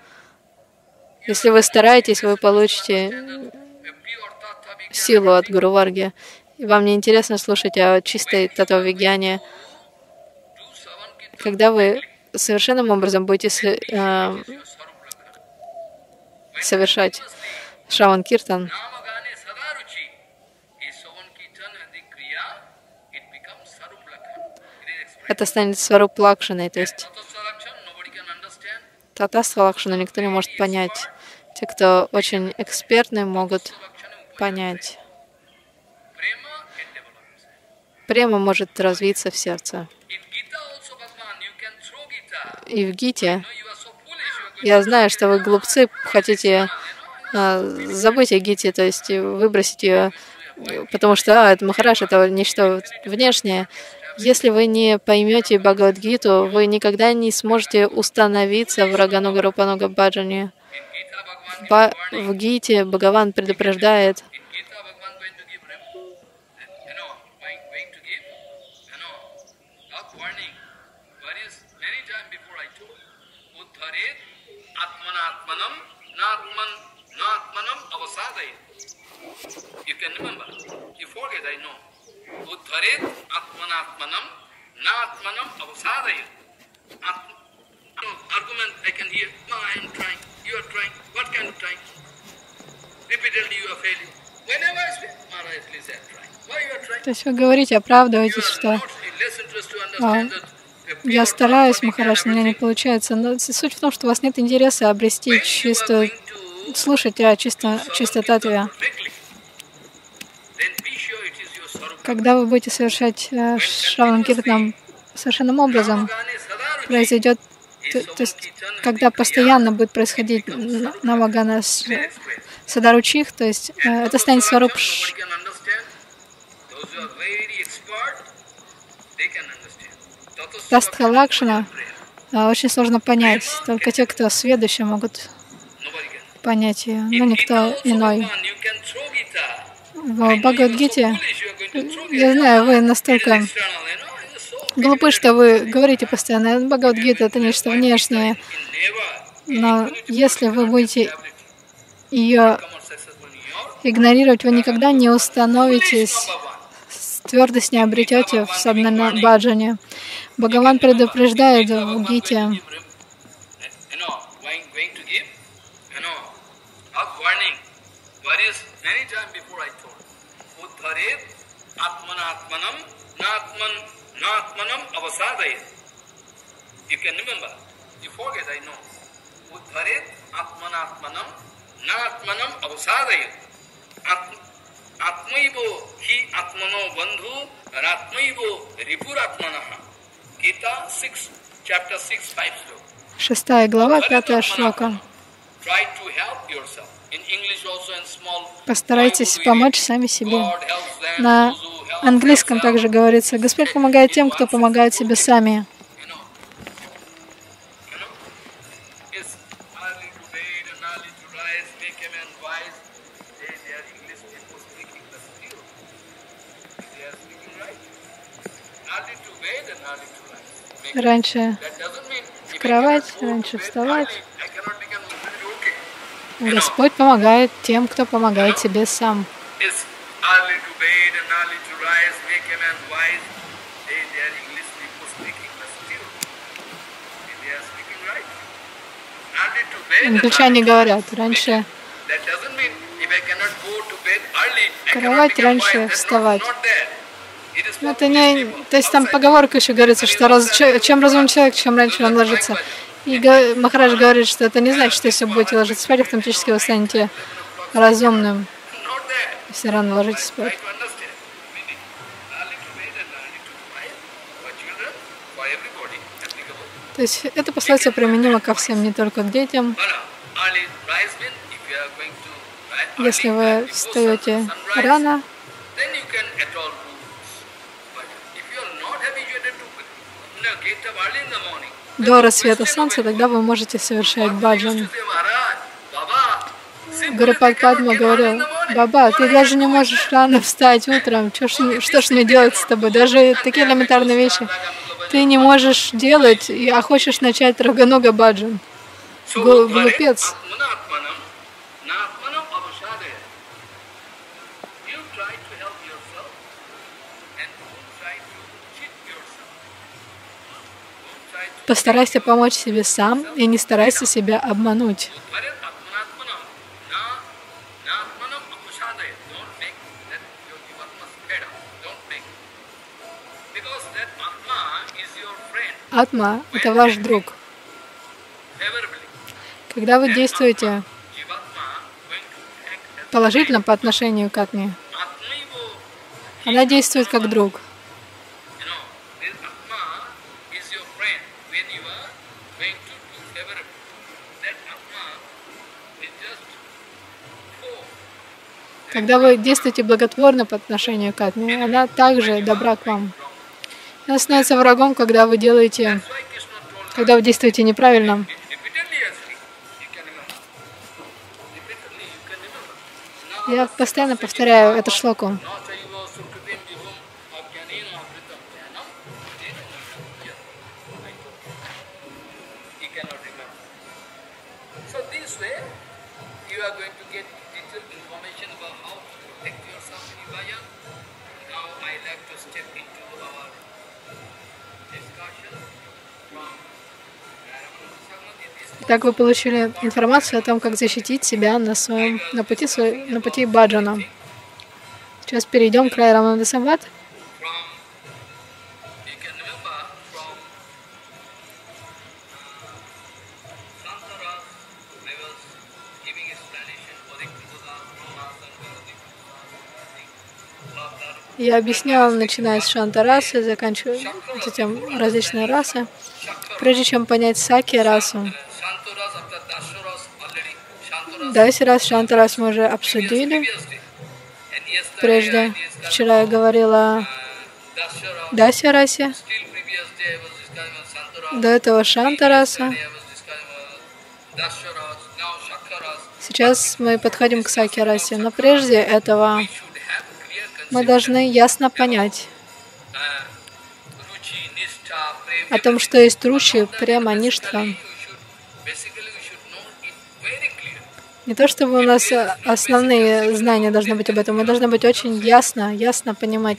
Если вы стараетесь, вы получите силу от Гуру Варги. И вам не интересно слушать о чистой татва-вигьяне. Когда вы совершенным образом будете совершать Шраван Киртан, это станет Сваруп Лакшаной, то есть Татаства Лакшану никто не может понять. Те, кто очень экспертны, могут понять. Према может развиться в сердце. И в Гите. Я знаю, что вы глупцы, хотите э, забыть о Гите, то есть выбросить ее, потому что а, это Махарадж, это нечто внешнее. Если вы не поймете Бхагавад-гиту, вы никогда не сможете установиться в Рагануга-Рупануга Баджане. Ба в Гите Бхагаван предупреждает. То есть вы говорите, оправдываетесь, что а, я стараюсь, Махарадж, у меня не получается. Но суть в том, что у вас нет интереса обрести чистую, слушать о чисто, чистой татве. Когда вы будете совершать Шраван Киртан совершенным образом, произойдет, то, то есть, когда постоянно будет происходить Навагана Садаручих, то есть это станет Сваруп Тастха Лакшана, очень сложно понять. Только те, кто сведущие, могут понять ее, но никто иной. В Бхагавад-гите, я знаю, вы настолько глупы, что вы говорите постоянно, Бхагавад-гита — это нечто внешнее, но если вы будете ее игнорировать, вы никогда не установитесь, твердость не обретете в садхана баджане. Бхагаван предупреждает в гите. Шестая глава, пятая шлока. Постарайтесь помочь сами себе. На английском также говорится: Господь помогает тем, кто помогает себе сами. Раньше в кровать, раньше вставать. Господь помогает тем, кто помогает себе сам. Англичане говорят, раньше кровать, раньше вставать. Это не, то есть там поговорка еще говорится, что раз, чем разумный человек, чем раньше он ложится. И Махарадж говорит, что это не значит, что если вы будете ложиться спать, автоматически вы станете разумным. Все рано ложитесь спать. То есть это последствие применимо ко всем, не только к детям. Если вы встаете рано, до рассвета солнца, тогда вы можете совершать баджан. Гурупад Падма говорил: «Баба, ты даже не можешь рано встать утром, что ж, что ж мне делать с тобой? Даже такие элементарные вещи ты не можешь делать, а хочешь начать рагануга баджан». Глупец. Постарайся помочь себе сам и не старайся себя обмануть. Атма — это ваш друг. Когда вы действуете положительно по отношению к атме, она действует как друг. Когда вы действуете благотворно по отношению к атме, она также добра к вам. Она становится врагом, когда вы делаете, когда вы действуете неправильно. Я постоянно повторяю это шлоку. Так вы получили информацию о том, как защитить себя на своем на пути, на пути баджана. Сейчас перейдем к Рай Рамананда Самват. Я объясняла, начиная с Шантарасы, заканчивая затем различные расы, прежде чем понять Сакья-расу. Дайси раз, Шантарас мы уже обсудили. Прежде вчера я говорила о Дайси расе. До этого Шантараса. Сейчас мы подходим к Сакья расе. Но прежде этого мы должны ясно понять о том, что есть ручи, према, ништха. Не то чтобы у нас основные знания должны быть об этом, мы должны быть очень ясно, ясно понимать.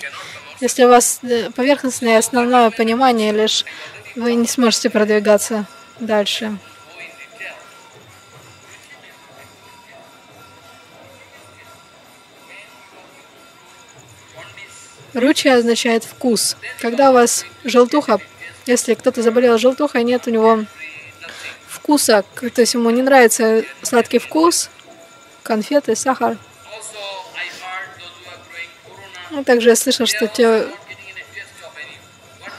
Если у вас поверхностное и основное понимание, лишь вы не сможете продвигаться дальше. Ручи означает вкус. Когда у вас желтуха, если кто-то заболел желтухой, нет у него вкуса, то есть ему не нравится сладкий вкус, конфеты, сахар. А также я слышал, что те,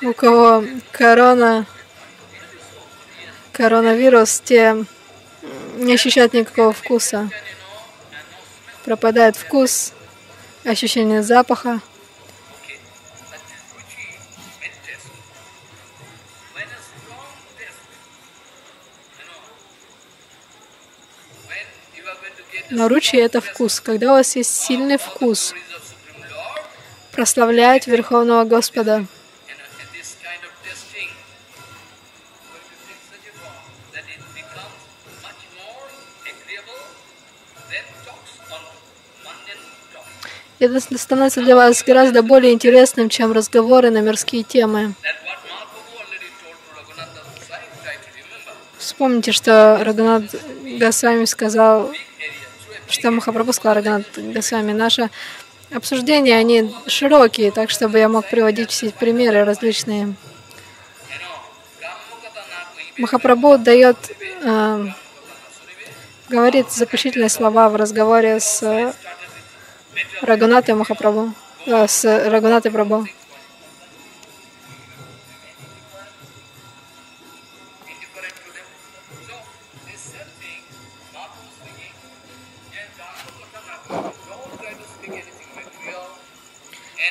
у кого корона, коронавирус, те не ощущают никакого вкуса. Пропадает вкус, ощущение запаха. Но ручи — это вкус. Когда у вас есть сильный вкус прославлять Верховного Господа, это становится для вас гораздо более интересным, чем разговоры на мирские темы. Вспомните, что Рагунат Госвами сказал, что Махапрабху сказал Рагунат Госвами, наши обсуждения, они широкие, так чтобы я мог приводить все примеры различные. Махапрабху дает, э, говорит заключительные слова в разговоре с Рагунатой Махапрабху, э, с Рагунатой Прабху.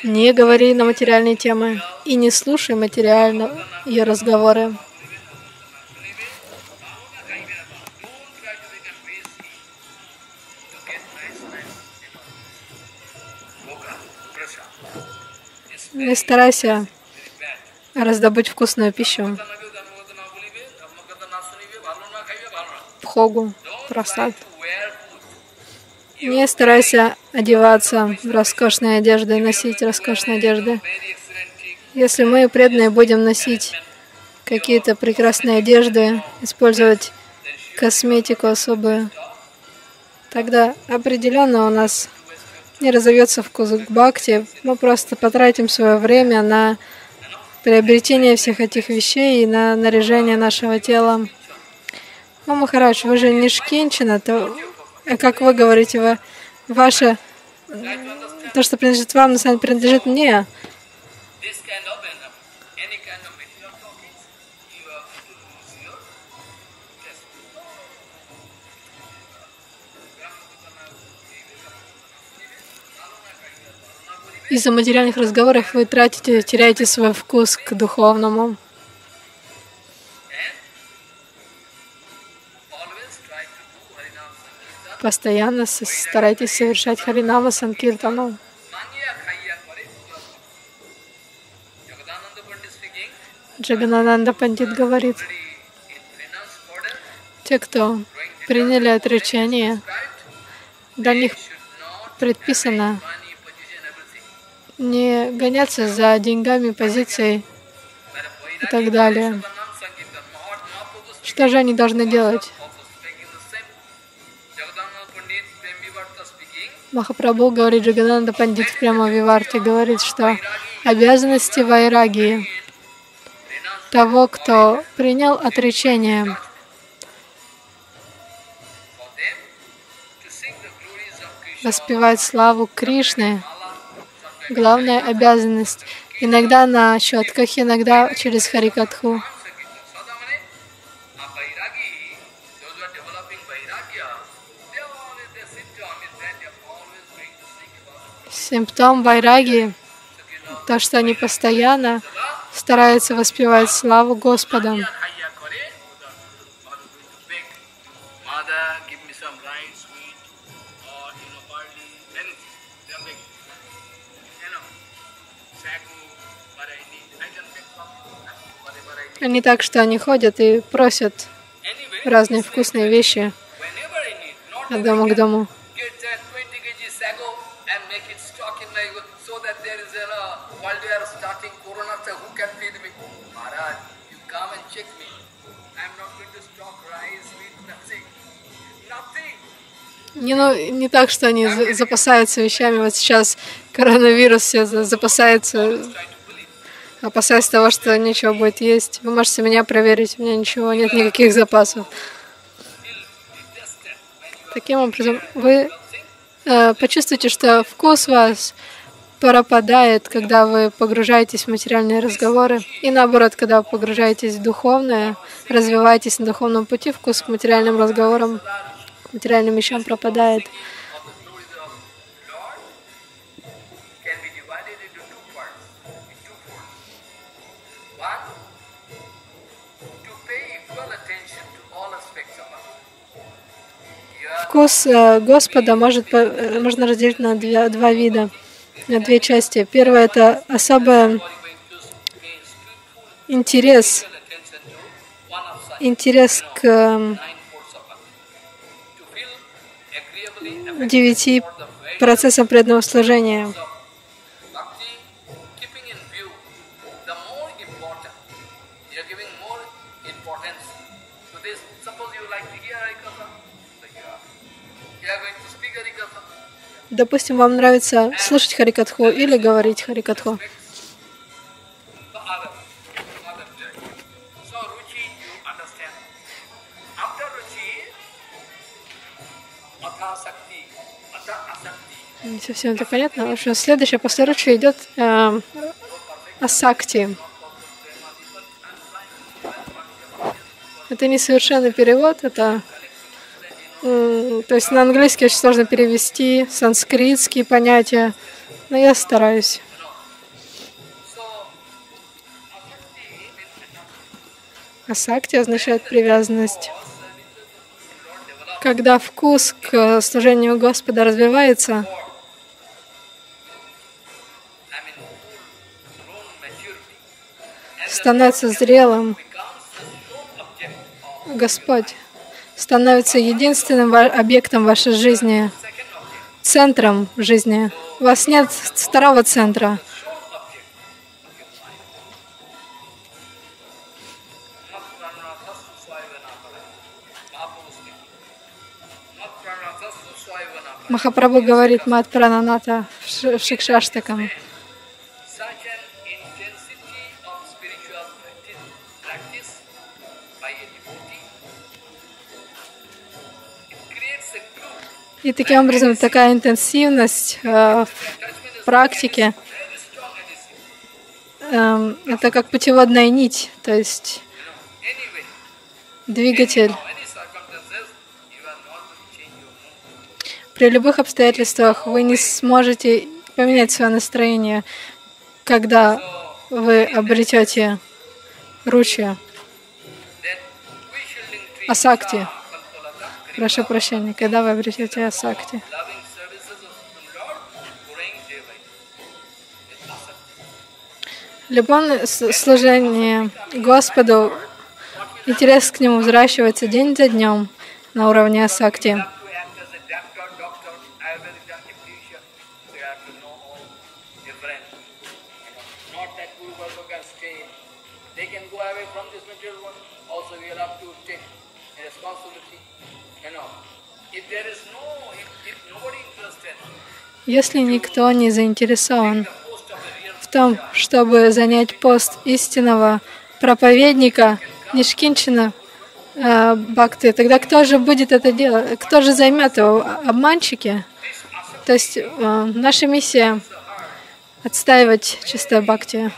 Не говори на материальные темы и не слушай материальные разговоры. И старайся раздобыть вкусную пищу. Бхогу, прасад. Не старайся одеваться в роскошные одежды, носить роскошные одежды. Если мы, преданные, будем носить какие-то прекрасные одежды, использовать косметику особую, тогда определенно у нас не разовьется вкус к бхакти. Мы просто потратим свое время на приобретение всех этих вещей и на наряжение нашего тела. О, Махарадж, вы же не шкинчина, то... Как вы говорите, вы, ваше, то, что принадлежит вам, на самом деле принадлежит мне. Из-за материальных разговоров вы тратите, теряете свой вкус к духовному. Постоянно старайтесь совершать Харинама Санкиртану. Джаганананда Пандит говорит, те, кто приняли отречение, для них предписано не гоняться за деньгами, позицией и так далее. Что же они должны делать? Махапрабху говорит, Джагананда Пандит прямо в Виварте говорит, что обязанности вайрагии того, кто принял отречение, воспевать славу Кришны, главная обязанность, иногда на щетках, иногда через харикатху. Симптом вайраги, то, что они постоянно стараются воспевать славу Господа. Они так, что они ходят и просят разные вкусные вещи от дома к дому. Не, ну, не так, что они запасаются вещами. Вот сейчас коронавирус, все запасаются, опасаясь того, что ничего будет есть. Вы можете меня проверить, у меня ничего нет, никаких запасов. Таким образом, вы э, почувствуете, что вкус вас пропадает, когда вы погружаетесь в материальные разговоры. И наоборот, когда вы погружаетесь в духовное, развиваетесь на духовном пути, вкус к материальным разговорам, материальным вещам пропадает. Вкус Господа может, можно разделить на два, два вида, на две части. Первое — это особый интерес, интерес к девяти процессом преданного служения. So this, suppose you like to hear Harikatha, like you are. You are going to speak Harikatha. Допустим, вам нравится слушать Харикатху или говорить Харикатху. Не совсем это понятно, потому что следующее после ручи идет э, асакти. Это несовершенный перевод, это э, то есть на английский очень сложно перевести, санскритские понятия, но я стараюсь. Асакти означает привязанность. Когда вкус к служению Господа развивается, становится зрелым, Господь становится единственным объектом вашей жизни, центром жизни. У вас нет второго центра. Махапрабху говорит Мат Прананата в Шикшаштакам. И таким образом такая интенсивность э, в практике, э, это как путеводная нить, то есть двигатель. При любых обстоятельствах вы не сможете поменять свое настроение, когда вы обретете ручья, асакти. Прошу прощения, когда вы обретете асакти. Любовное служение Господу, интерес к Нему взращивается день за днем на уровне асакти. Если никто не заинтересован в том, чтобы занять пост истинного проповедника Нишкинчина э, Бхакты, тогда кто же будет это делать? Кто же займет его? Обманщики? То есть э, наша миссия — отстаивать чистое Бхакти.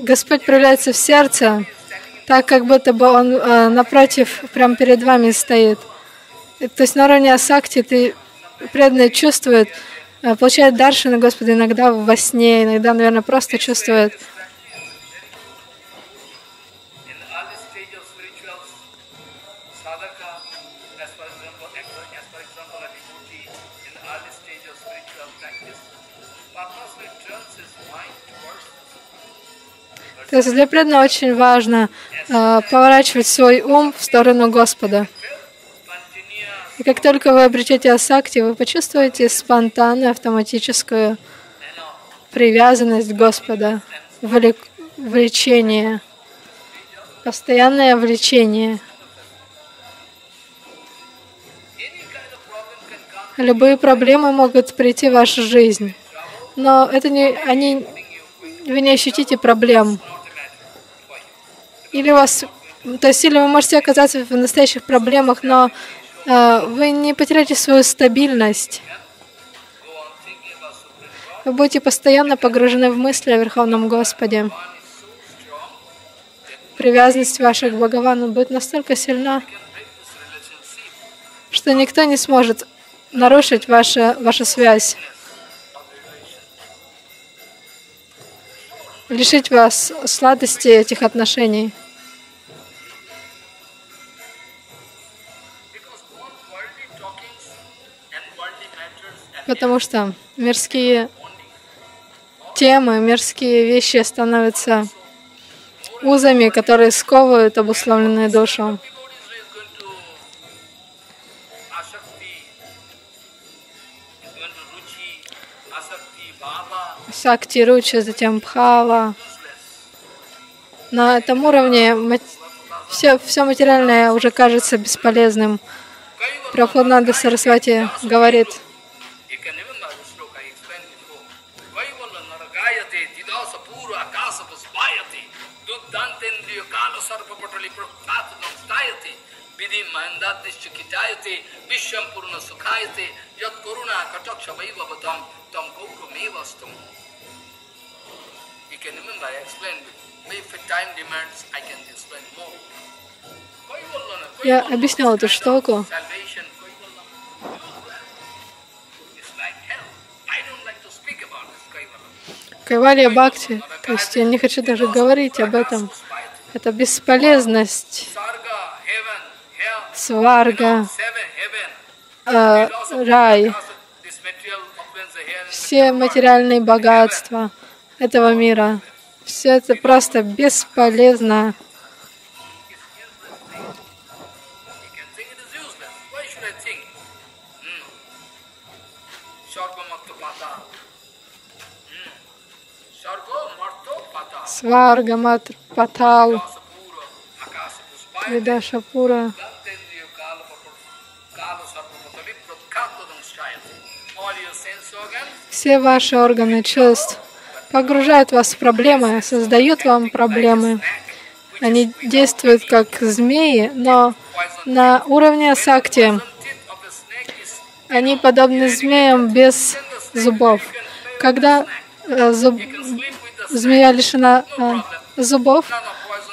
Господь проявляется в сердце, так как будто бы Он э, напротив, прямо перед вами стоит. То есть на уровне асакти ты преданно чувствует, э, получает даршину Господа иногда во сне, иногда, наверное, просто чувствует. То есть для преданного очень важно э, поворачивать свой ум в сторону Господа. И как только вы обретете асакти, вы почувствуете спонтанную, автоматическую привязанность Господа, влек... влечение, постоянное влечение. Любые проблемы могут прийти в вашу жизнь, но это не, они, вы не ощутите проблем. Или у вас, то есть, или вы можете оказаться в настоящих проблемах, но э, вы не потеряете свою стабильность. Вы будете постоянно погружены в мысли о Верховном Господе. Привязанность ваших к Бхагавану будет настолько сильна, что никто не сможет нарушить ваша, вашу связь, лишить вас сладости этих отношений. Потому что мирские темы, мирские вещи становятся узами, которые сковывают обусловленную душу. Шакти, ручи, затем бхава. На этом уровне мат... все, все материальное уже кажется бесполезным. Прабхупада Сарасвати говорит, я объяснял эту штуку. Кайвалья Бхакти, то есть я не хочу даже говорить об этом. Это бесполезность, сварга, э, рай, все материальные богатства этого мира. Все это просто бесполезно. Сварга, Матр, Патал, Видашапура. Все ваши органы чувств погружают вас в проблемы, создают вам проблемы. Они действуют как змеи, но на уровне сакти. Они подобны змеям без зубов. Когда э, зуб, змея лишена э, зубов,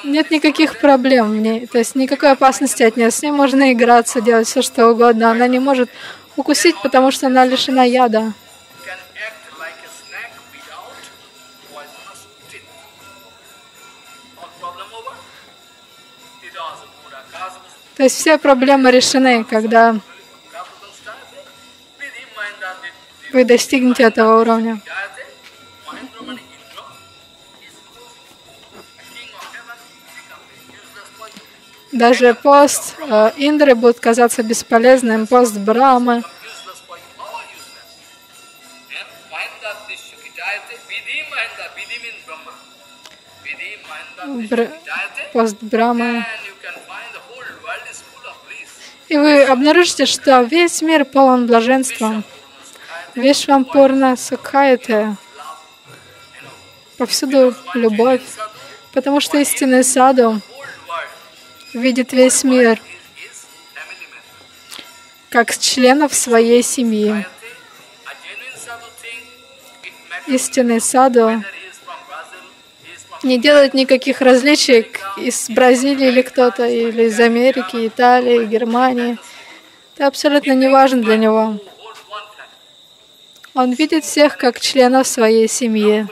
нет никаких проблем в ней, то есть никакой опасности от нее. С ней можно играться, делать все, что угодно. Она не может укусить, потому что она лишена яда. То есть все проблемы решены, когда вы достигнете этого уровня. Даже пост э, Индры будет казаться бесполезным, пост Брахмы. Бр... Пост Брахмы. И вы обнаружите, что весь мир полон блаженства. Вишвампурна Сукхайта. Повсюду любовь. Потому что истинный саду видит весь мир как членов своей семьи. Истинный саду не делает никаких различий из Бразилии или кто-то, или из Америки, Италии, Германии. Это абсолютно не важно для него. Он видит всех как членов своей семьи.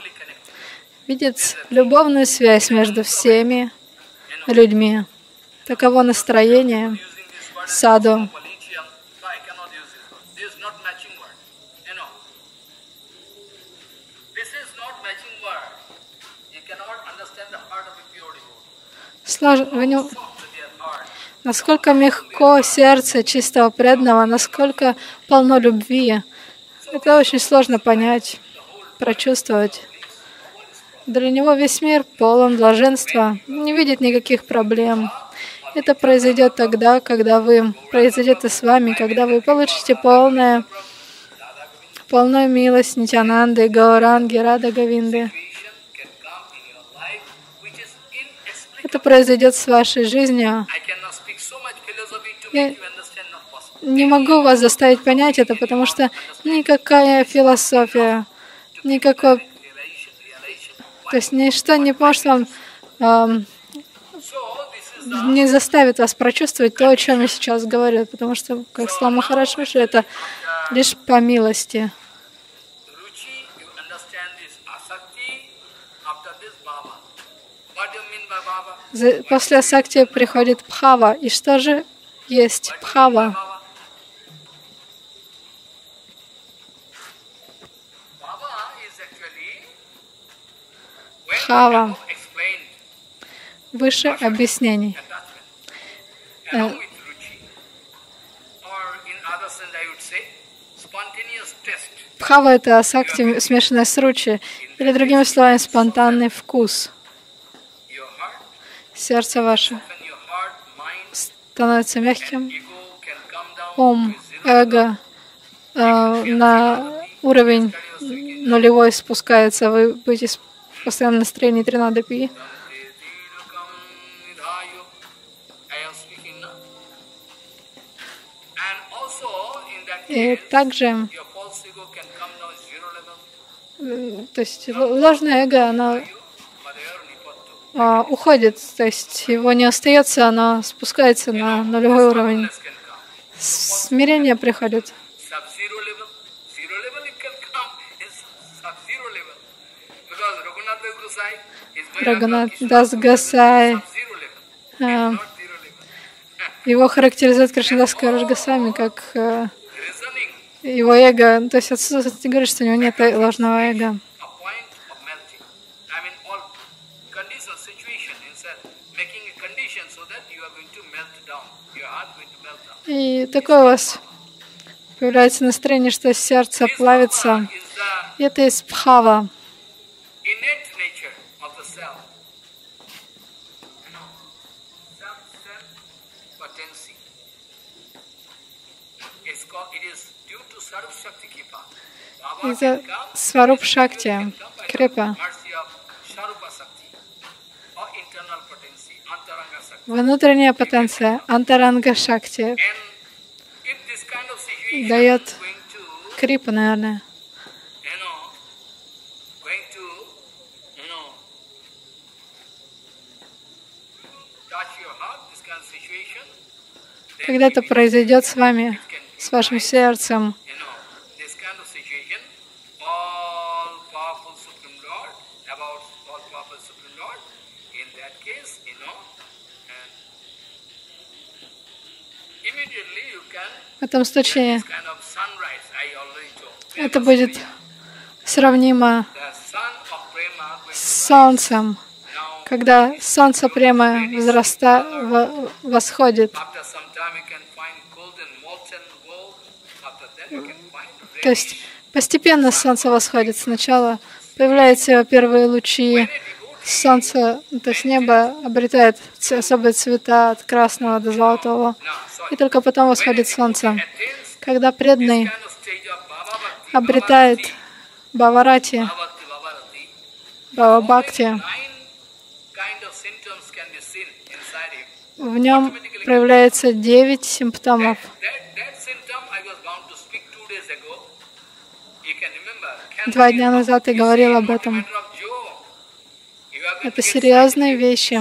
Видит любовную связь между всеми людьми. Таково настроение саду. Сложно. Насколько мягко сердце чистого преданного, насколько полно любви. Это очень сложно понять, прочувствовать. Для него весь мир полон блаженства, не видит никаких проблем. Это произойдет тогда, когда вы, произойдет и с вами, когда вы получите полное, полную милость Нитянанды, Гауранги, Рада Говинды. Это произойдет с вашей жизнью. Я не могу вас заставить понять это, потому что никакая философия, никакой, то есть ничто не может вам, эм, не заставит вас прочувствовать то, о чем я сейчас говорю, потому что, как сказал Махарадж Вишну, это лишь по милости. После асакти приходит бхава. И что же есть бхава? Бхава выше объяснений. Бхава — это асакти, смешанная с ручи, или, другими словами, спонтанный вкус. Сердце ваше становится мягким, ум, эго э, на уровень нулевой спускается, вы будете в постоянном настроении тринадапи. И также, то есть, ложное эго, оно а, уходит, то есть его не остается, оно спускается на нулевой уровень. Смирение приходит. Рагунат дас Госай. А, его характеризует Кришнадас Кауиш Госвами как а, его эго, то есть отсюда ты говоришь, что у него нет ложного эго. И такое у вас появляется настроение, что сердце плавится. И это из бхава. Из-за Сваруб Шакти, Крипа, внутренняя потенция, Антаранга Шакти, дает Крипа, наверное. Когда это произойдет с вами, с вашим сердцем, в этом случае это будет сравнимо с солнцем, когда солнце прямо возраста восходит. То есть постепенно солнце восходит. Сначала появляются первые лучи, солнце, то есть небо обретает особые цвета от красного до золотого, и только потом восходит солнце. Когда преданный обретает Бхаварати, Бхавабхакти, в нем проявляется девять симптомов. Два дня назад я говорил об этом. Это серьезные вещи.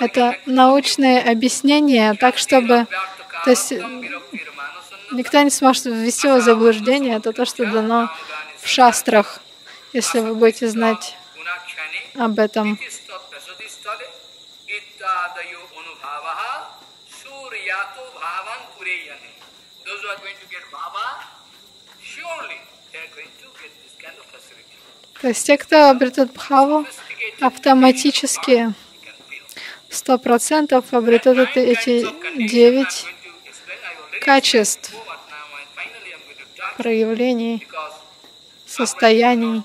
Это научные объяснения, так чтобы... То есть никто не сможет ввести его в заблуждение. Это то, что дано в шастрах, если вы будете знать об этом. То есть те, кто обретут бхаву, автоматически сто процентов обретут эти девять качеств, проявлений, состояний.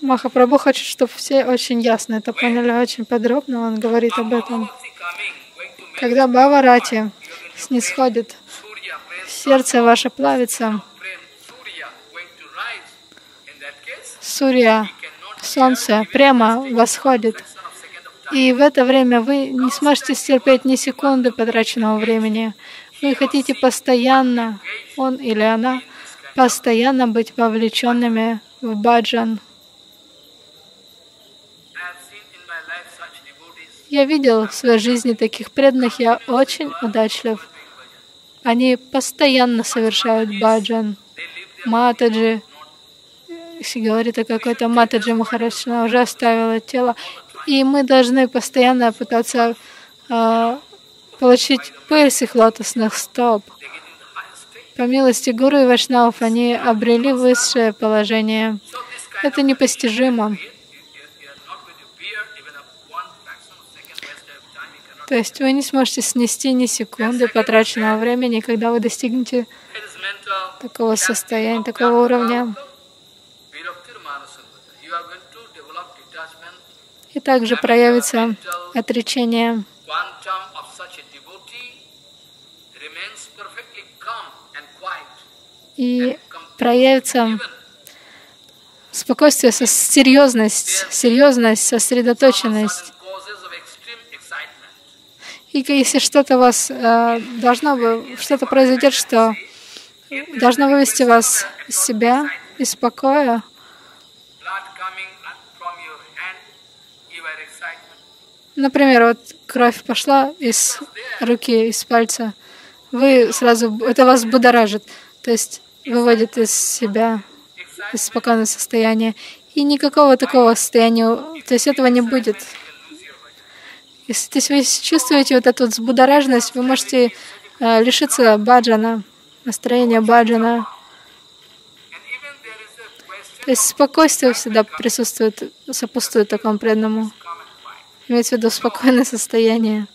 Махапрабху хочет, чтобы все очень ясно это поняли, очень подробно он говорит об этом. Когда Бхаварати снисходит, сердце ваше плавится. Сурья, солнце, прямо восходит. И в это время вы не сможете стерпеть ни секунды потраченного времени. Вы хотите постоянно, он или она, постоянно быть вовлеченными в баджан. Я видел в своей жизни таких преданных, я очень удачлив. Они постоянно совершают баджан. Матаджи, если говорит о какой-то Матаджи Махарадж, она уже оставила тело. И мы должны постоянно пытаться э, получить пыль с их лотосных стоп. По милости гуру и вайшнавов они обрели высшее положение. Это непостижимо. То есть вы не сможете снести ни секунды потраченного времени, когда вы достигнете такого состояния, такого уровня. И также проявится отречение. И проявится спокойствие, серьезность, серьезность, сосредоточенность. И если что-то вас э, должно бы, что-то произойдет, что должно вывести вас из себя, из спокоя, например, вот кровь пошла из руки, из пальца, вы сразу, это вас будоражит, то есть выводит из себя, из спокойного состояния. И никакого такого состояния, то есть этого не будет. Если вы чувствуете вот эту взбудораженность, вы можете э, лишиться баджана, настроения баджана. То есть спокойствие всегда присутствует, сопутствует такому преданному. Имеется в виду спокойное состояние.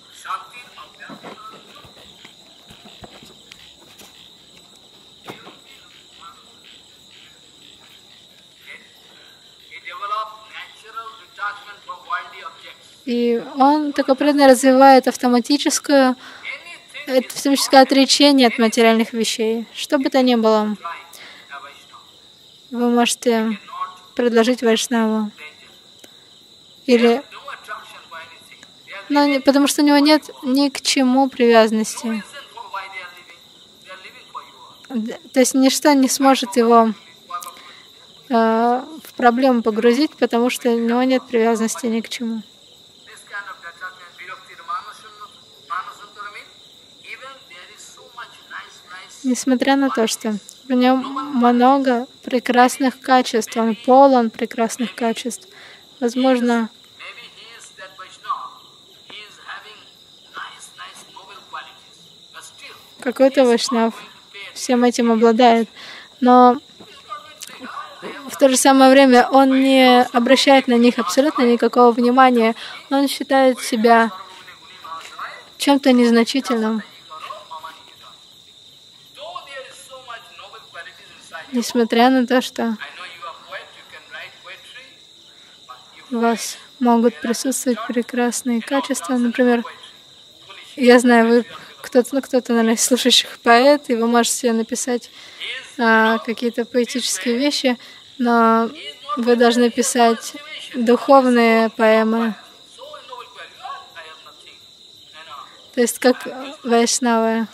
И он, такой преданный, развивает автоматическое, автоматическое отречение от материальных вещей. Что бы то ни было, вы можете предложить вайшнаву. Или... Но, потому что у него нет ни к чему привязанности. То есть ничто не сможет его э, в проблему погрузить, потому что у него нет привязанности ни к чему. Несмотря на то, что в нем много прекрасных качеств, он полон прекрасных качеств. Возможно, какой-то вайшнав всем этим обладает, но в то же самое время он не обращает на них абсолютно никакого внимания. Он считает себя чем-то незначительным. Несмотря на то, что у вас могут присутствовать прекрасные качества. Например, я знаю, вы кто-то, кто-то, наверное, из слушающих поэт, и вы можете написать а, какие-то поэтические вещи, но вы должны писать духовные поэмы. То есть как вайшнавы.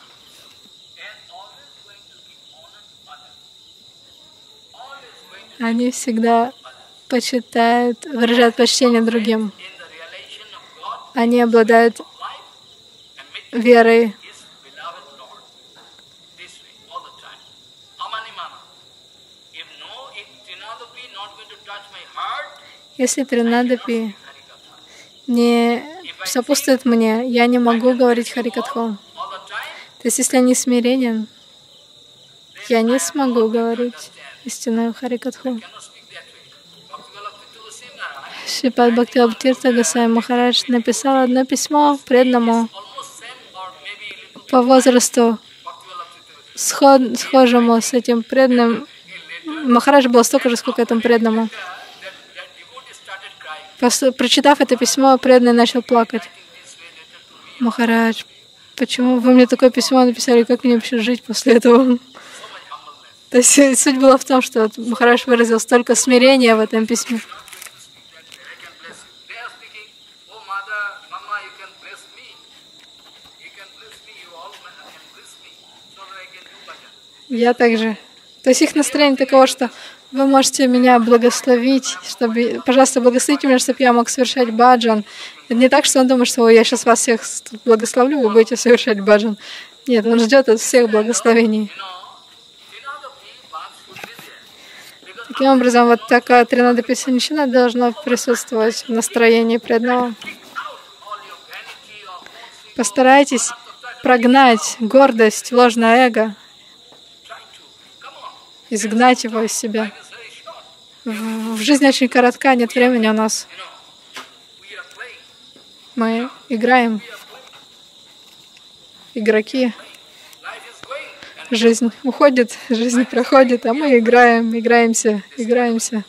Они всегда почитают, выражают почтение другим. Они обладают верой. Если Тринадапи не сопутствует мне, я не могу говорить Харикатху. То есть, если я не смиренен, я не смогу говорить истинную Харикатху. Шрипад Бхактивinoba Тиртха Госвами Махарадж написал одно письмо преданному по возрасту, сход, схожему с этим преданным. Махарадж был столько же, сколько этому преданному. После, прочитав это письмо, преданный начал плакать. Махарадж, почему вы мне такое письмо написали? Как мне вообще жить после этого? То есть суть была в том, что Махарадж выразил столько смирения в этом письме. Я также. То есть их настроение такого, что вы можете меня благословить, чтобы, пожалуйста, благословите меня, чтобы я мог совершать баджан. Это не так, что он думает, что я сейчас вас всех благословлю, вы будете совершать баджан. Нет, он ждет от всех благословений. Таким образом, вот такая Тринадапи Саньясина должна присутствовать в настроении преданного. Постарайтесь прогнать гордость, ложное эго. изгнать его из себя. В жизни очень коротка, нет времени у нас. Мы играем. Игроки. Жизнь уходит, жизнь проходит, а мы играем, играемся, играемся.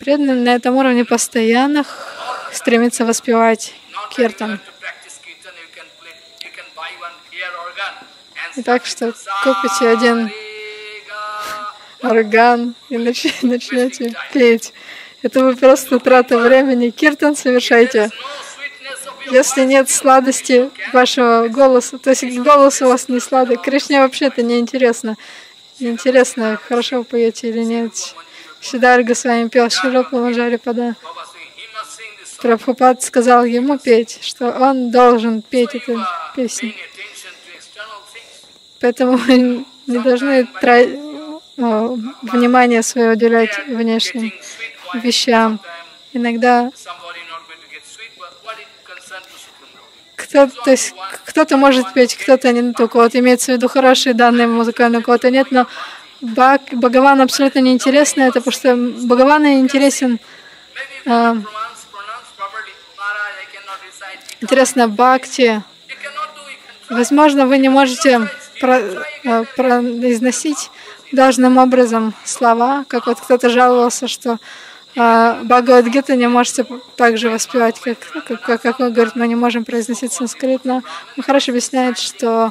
Преданный на этом уровне постоянно стремится воспевать киртан. И так что купите один орган и начнете петь. Это вы просто трата времени. Киртан совершайте. Если нет сладости вашего голоса, то есть голос у вас не сладок, Кришне вообще-то неинтересно. Неинтересно, хорошо вы поете или нет. Сиддхарта Госвами пел Шрила Паванджарипада. Прабхупад сказал ему петь, что он должен петь эту песню. Поэтому мы не должны тратить внимание свое уделять внешним вещам. Иногда кто-то, то есть, кто-то может петь, кто-то не только. Вот имеется в виду хорошие данные музыкальные, у кого-то нет, но Бхагаван абсолютно неинтересно это, потому что Бхагаван интересен. Э, интересно бхакти. Возможно, вы не можете произносить должным образом слова, как вот кто-то жаловался, что э, Бхагавад-гиту не можете так же воспевать, как, как, как он говорит, мы не можем произносить санскрит, но он хорошо объясняет, что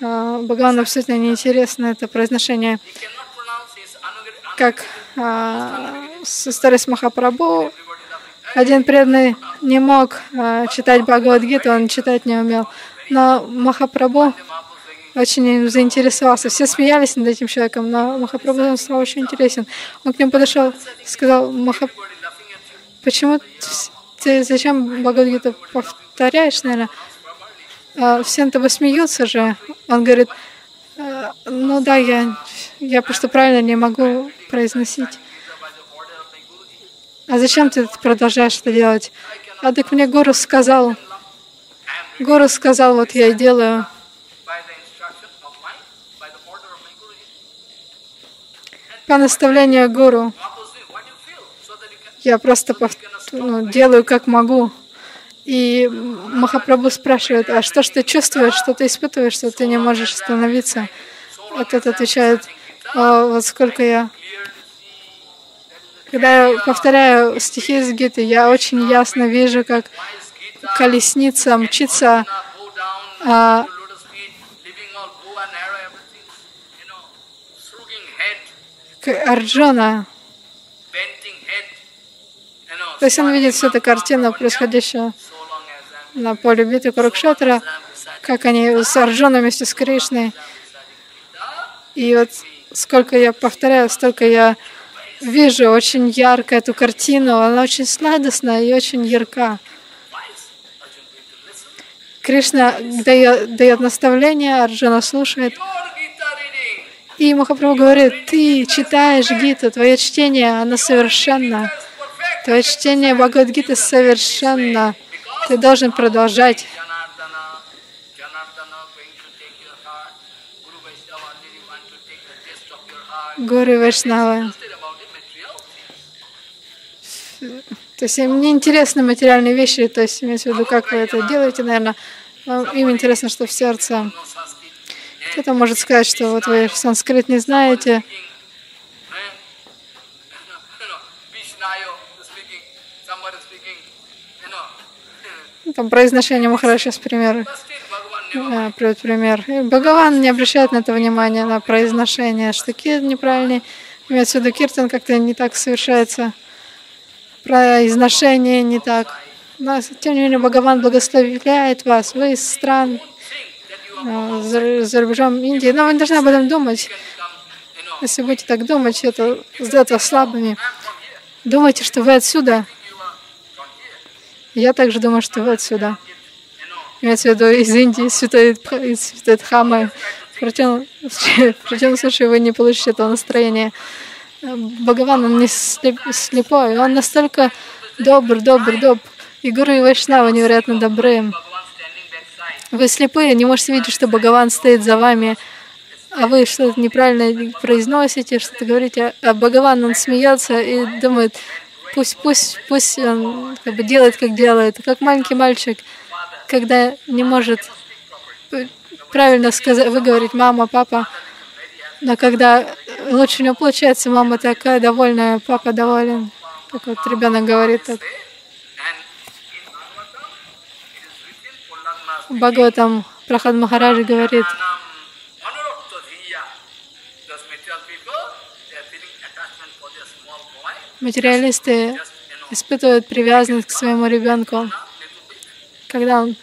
э, Бхагавану абсолютно неинтересно это произношение. Как э, с истории с Махапрабху, один преданный не мог э, читать Бхагавад-гиту, он читать не умел, но Махапрабху очень им заинтересовался. Все смеялись над этим человеком, но Махапрабху стал очень интересен. Он к ним подошел, сказал: Махап... почему ты зачем Бхагавад-гиту повторяешь, наверное? А, все над тобой смеются же. Он говорит: ну да, я, я просто правильно не могу произносить. А зачем ты продолжаешь это делать? А так мне Гуру сказал. Гуру сказал, вот я и делаю. По наставлению Гуру я просто пов... ну, делаю, как могу. И Махапрабху спрашивает: а что ж ты чувствуешь, что ты испытываешь, что ты не можешь остановиться? А тот отвечает: вот сколько я... Когда я повторяю стихи из Гиты, я очень ясно вижу, как колесница мчится а... Арджуна. То есть он видит всю эту картину, происходящую на поле битвы Курукшетра, как они с Арджуной вместе с Кришной. И вот сколько я повторяю, столько я вижу очень ярко эту картину. Она очень сладостная и очень ярка. Кришна дает, дает наставление, Арджуна слушает. И Махапрабху говорит: ты читаешь Гиту, твое чтение, оно совершенно. Твое чтение Бхагавад-гиты совершенно. Ты должен продолжать. Гуру Вайшнавы. То есть им не интересны материальные вещи, то есть имеется в виду, как вы это делаете, наверное. Им интересно, что в сердце. Кто-то может сказать, что вот вы санскрит не знаете. Там произношение Махара сейчас пример. Приводит пример. И Бхагаван не обращает на это внимания, на произношение. Штуки неправильные. Имеется в виду, киртан как-то не так совершается. Произношение не так. Но, тем не менее, Бхагаван благословляет вас. Вы из стран... За, за рубежом Индии. Но вы не должны об этом думать. Если будете так думать, это сделать вас слабыми. Думайте, что вы отсюда. Я также думаю, что вы отсюда. Имеется в виду из Индии, святой, из святой Дхаммы. В противном случае вы не получите этого настроения. Бхагаван, он не слепой, он настолько добр, добр, добр. И Гуру и Вайшнава невероятно добры. Вы слепые, не можете видеть, что Бхагаван стоит за вами, а вы что-то неправильно произносите, что-то говорите. А Бхагаван, он смеется и думает, пусть, пусть, пусть он как бы делает, как делает. Как маленький мальчик, когда не может правильно сказать, выговорить «мама», «папа». Но когда лучше у него получается, мама такая довольная, папа доволен. Как вот ребенок говорит так. Бхагаватам Прахлад Махарадж говорит, материалисты испытывают привязанность к своему ребенку. Когда он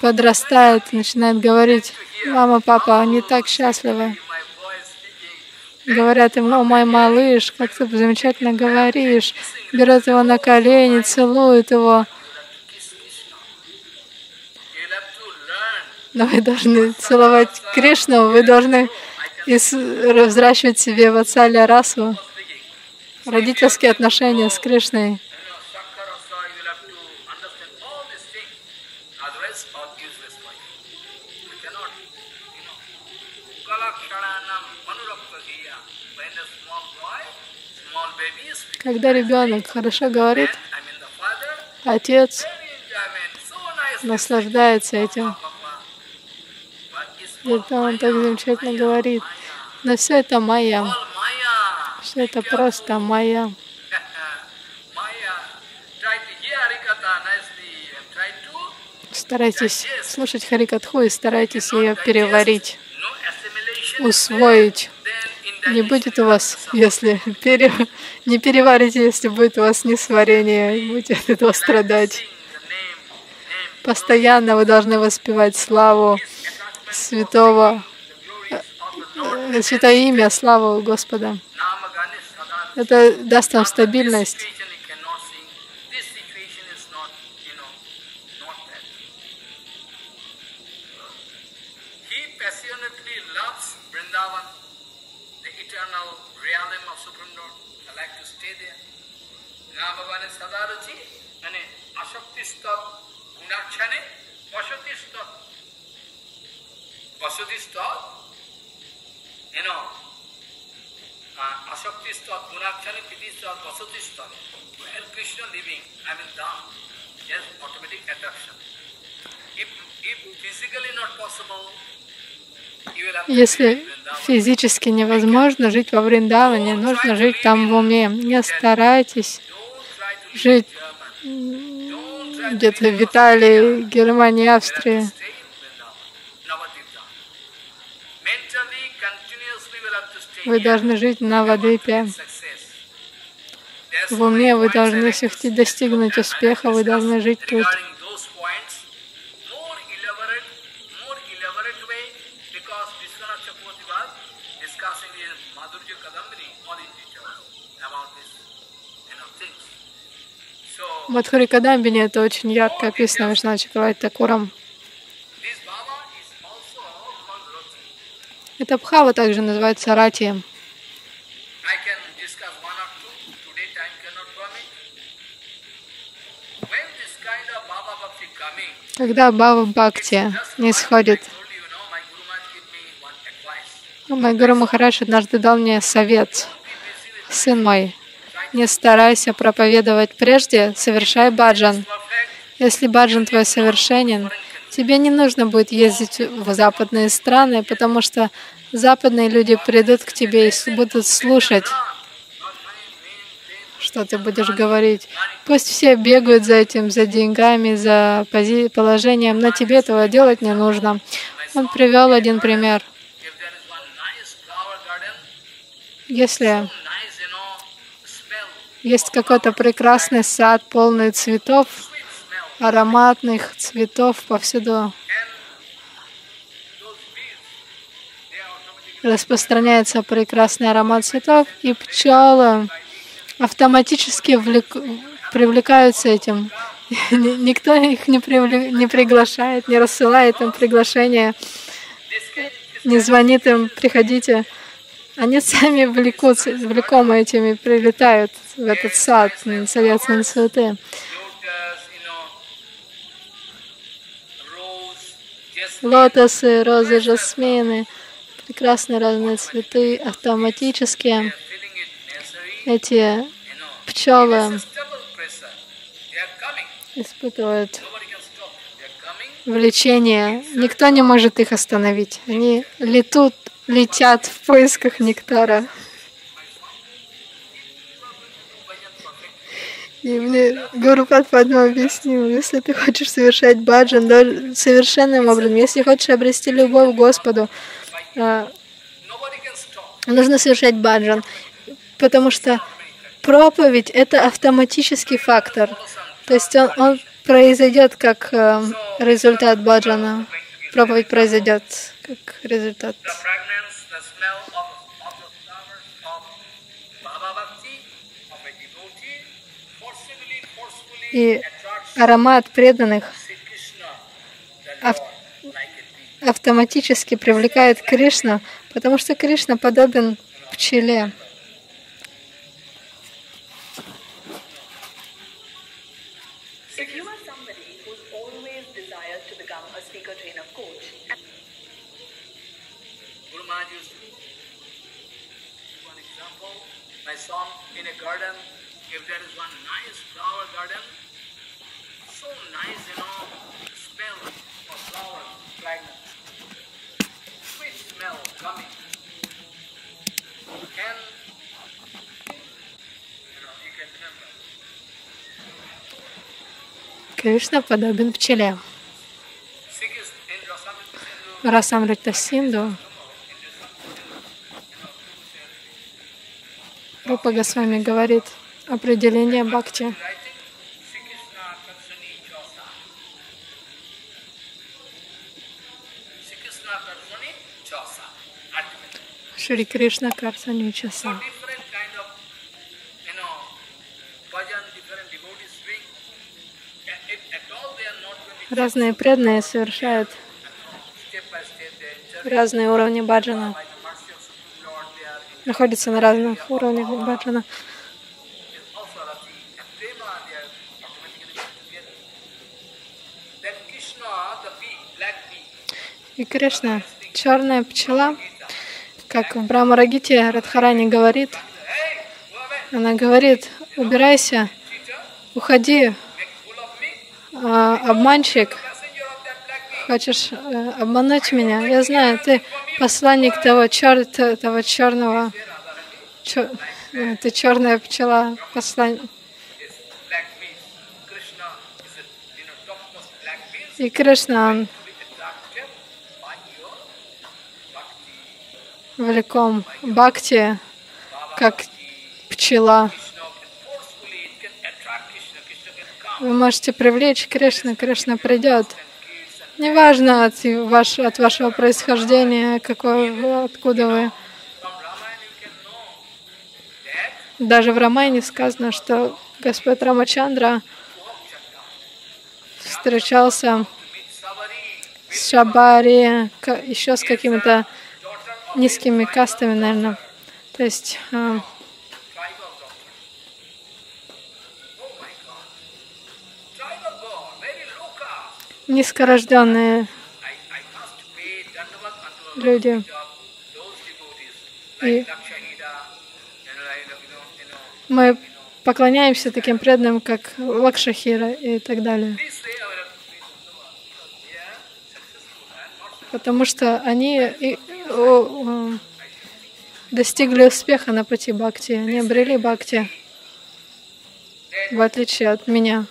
подрастает, начинает говорить, мама, папа, они так счастливы. Говорят ему, о, мой малыш, как ты замечательно говоришь. Берет его на колени, целует его. Но вы должны целовать Кришну, вы должны взращивать себе вацалия расу, родительские отношения с Кришной. Когда ребенок хорошо говорит, отец наслаждается этим. Это он так замечательно говорит. Но все это майя. Все это просто майя. Старайтесь слушать Харикатху и старайтесь ее переварить, усвоить. Не будет у вас, если пере... не переварите, если будет у вас несварение, и будете от этого страдать. Постоянно вы должны воспевать славу святого, святое имя, славу Господа. Это даст вам стабильность. Если физически невозможно жить во Вриндаване, нужно жить там в уме. Не старайтесь жить где-то в Италии, Германии, Австрии. Вы должны жить на Навадвипе. В уме вы должны достигнуть успеха, вы должны жить тут. В Мадхури Кадамбине это очень ярко описано Вайшнава Чакраварти Такуром. Эта бхава также называется рати. Когда бхава бхакти не исходит. Мой Гуру Махарадж однажды дал мне совет. Сын мой, не старайся проповедовать прежде, совершай баджан. Если баджан твой совершенен, тебе не нужно будет ездить в западные страны, потому что западные люди придут к тебе и будут слушать, что ты будешь говорить. Пусть все бегают за этим, за деньгами, за положением, но тебе этого делать не нужно. Он привел один пример. Если есть какой-то прекрасный сад, полный цветов, ароматных цветов повсюду распространяется прекрасный аромат цветов, и пчелы автоматически влек... привлекаются этим. Никто их не, привлек... не приглашает, не рассылает им приглашение, не звонит им, приходите. Они сами влекут, влекомы этими прилетают в этот сад, садятся на цветы. Лотосы, розы, жасмины, прекрасные разные цветы, автоматически эти пчелы испытывают влечение. Никто не может их остановить. Они летут, летят в поисках нектара. И мне Гуру Прабхупада объяснил, если ты хочешь совершать баджан совершенным образом, если хочешь обрести любовь к Господу, нужно совершать баджан, потому что проповедь — это автоматический фактор. То есть он, он произойдет как результат баджана. Проповедь произойдет как результат. И аромат преданных ав- автоматически привлекает Кришну, потому что Кришна подобен пчеле. Кришна подобен пчеле. Расамрита Синду. Рупа Госвами говорит определение бхакти. Шри Кришна Карсани Часа. Разные преданные совершают разные уровни баджана. Находятся на разных уровнях баджана. И Кришна, черная пчела, как в Брахмарагите Радхарани говорит, она говорит: убирайся, уходи, обманщик, хочешь обмануть меня? Я знаю, ты посланник того черта, того черного, чер... ты черная пчела, посланник. И Кришна, он влеком бхакти, как пчела. Вы можете привлечь Кришну, Кришна придет. Неважно от, ваш, от вашего происхождения, какой вы, откуда вы. Даже в Рамайне сказано, что Господь Рамачандра встречался с Шабари, еще с какими-то низкими кастами, наверное. То есть низкорожденные люди. И мы поклоняемся таким преданным, как Лакшахира и так далее. Потому что они достигли успеха на пути бхакти, они обрели бхакти, в отличие от меня.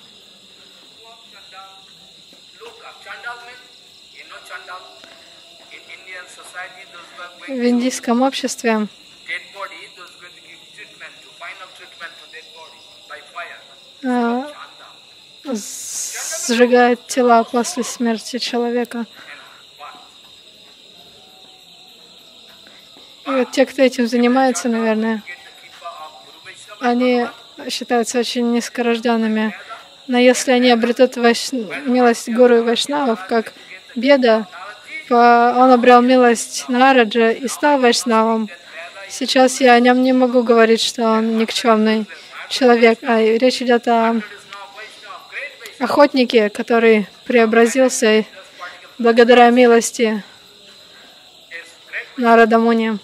В индийском обществе сжигают тела после смерти человека. И вот те, кто этим занимается, наверное, они считаются очень низкорожденными. Но если они обретут ваш... милость гуру и вайшнавов, как беда, он обрел милость Нараджа и стал вайшнавом. Сейчас я о нем не могу говорить, что он никчемный человек. А речь идет о охотнике, который преобразился благодаря милости Нарада Муни.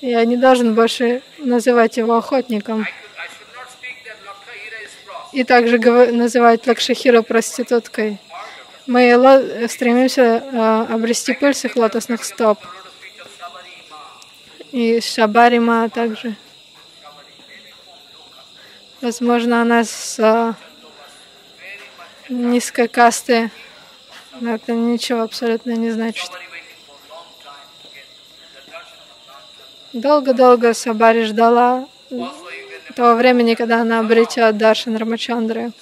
Я не должен больше называть его охотником. И также называют Лакшахиру проституткой. Мы стремимся обрести пыль с их лотосных стоп. И Шабарима также. Возможно, она с низкой касты. Но это ничего абсолютно не значит. Долго-долго Шабари ждала того времени, когда она обретет даршан Рамачандры.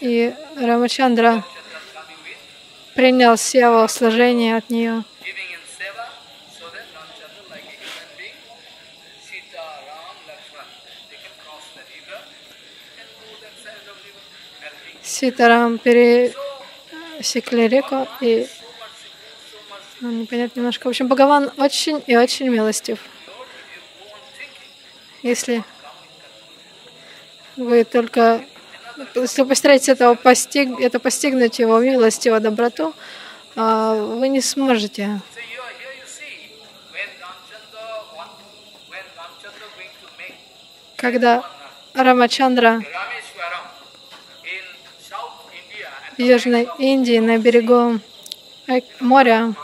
И Рамачандра принял севу, служение от нее. Ситарам пересекли реку и... Ну, непонятно немножко. В общем, Бхагаван очень и очень милостив. Если вы только... Если вы постараетесь этого постиг... это постигнуть, его милость, его доброту, вы не сможете. Когда Рамачандра в Южной Индии на берегу моря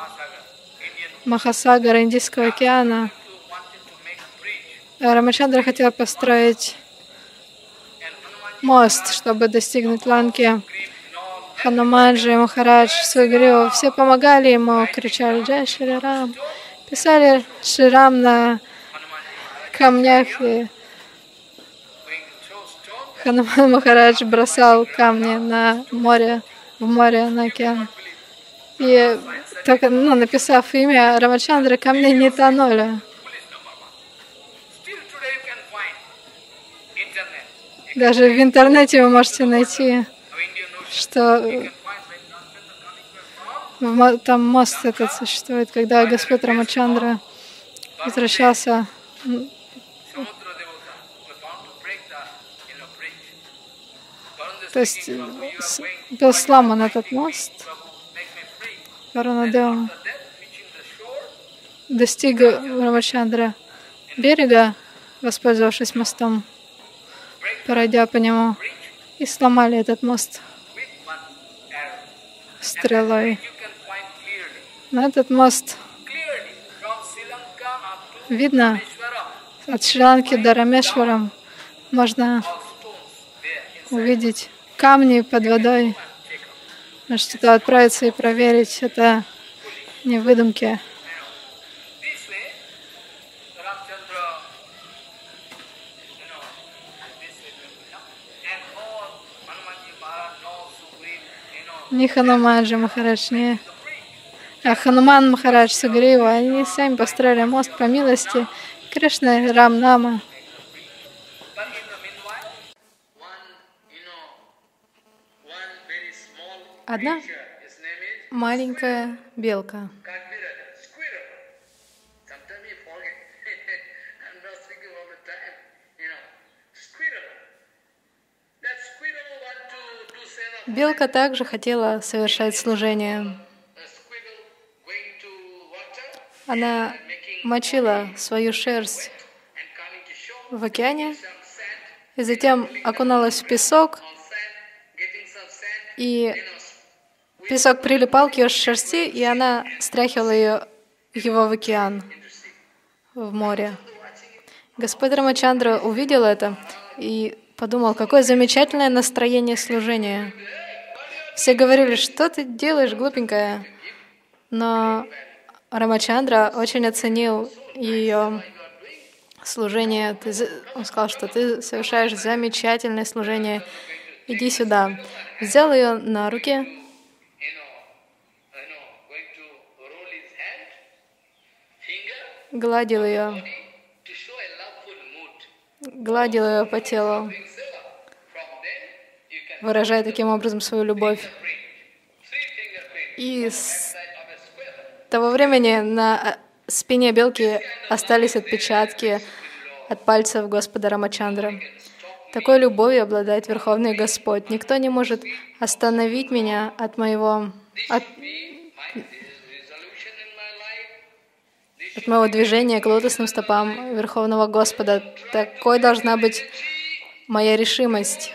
Махасагара, Индийского океана, Рамачандра хотел построить мост, чтобы достигнуть Ланки. Хануманджи, Махарадж, Сугрива, все помогали ему, кричали «Джай Шрирам», писали «Шрирам» на камнях. И Хануман Махарадж бросал камни на море, в море, на океан. И только, ну, написав имя Рамачандры, камни не тонули. Даже в интернете вы можете найти, что там мост этот существует, когда Господь Рамачандра возвращался. То есть был сломан этот мост. Варунадева достиг Рамачандра берега, воспользовавшись мостом, пройдя по нему, и сломали этот мост стрелой. На этот мост видно от Шри-Ланки до Рамешварам, можно увидеть камни под водой. Может, туда отправиться и проверить, это не выдумки. Ни Хануманджи Махарадж, ни а Хануман Махарадж, Сугрива, они сами построили мост по милости Кришны Рамнама. Одна маленькая белка. Белка также хотела совершать служение. Она мочила свою шерсть в океане и затем окуналась в песок, и песок прилипал к ее шерсти, и она стряхивала ее, его в океан, в море. Господь Рамачандра увидел это и подумал, какое замечательное настроение служения. Все говорили, что ты делаешь, глупенькая? Но Рамачандра очень оценил ее служение. Он сказал, что ты совершаешь замечательное служение. Иди сюда. Взял ее на руки. Гладил ее, гладил ее по телу, выражая таким образом свою любовь. И с того времени на спине белки остались отпечатки от пальцев Господа Рамачандры. Такой любовью обладает Верховный Господь. Никто не может остановить меня от моего, от, от моего движения к лотосным стопам Верховного Господа. Такой должна быть моя решимость.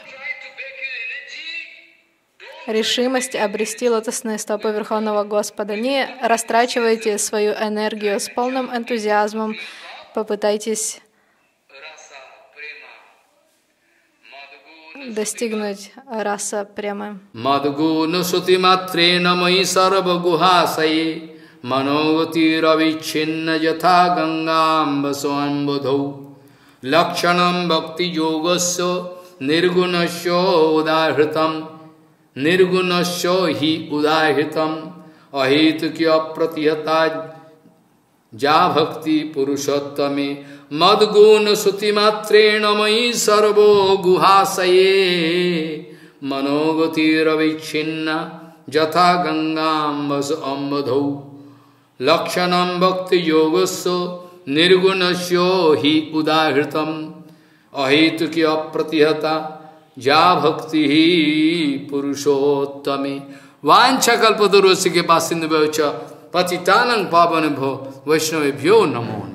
Решимость обрести лотосные стопы Верховного Господа. Не растрачивайте свою энергию с полным энтузиазмом. Попытайтесь достигнуть раса прямы. Nirgunasya hi udahitam ahitukya pratihata javakti purushottame madguna sutimatrena mai sarvo guhasaye manogati ravichinna jatha gangam vasambadhau lakshanam bhakti yogasya nirgunasya hi udahitam ahitukya pratihata Javakti Purushottami Vanchakalpadurvasya Kepasindhu Bhavya Patitanang Pavanebho Vaishnavebhyo Namo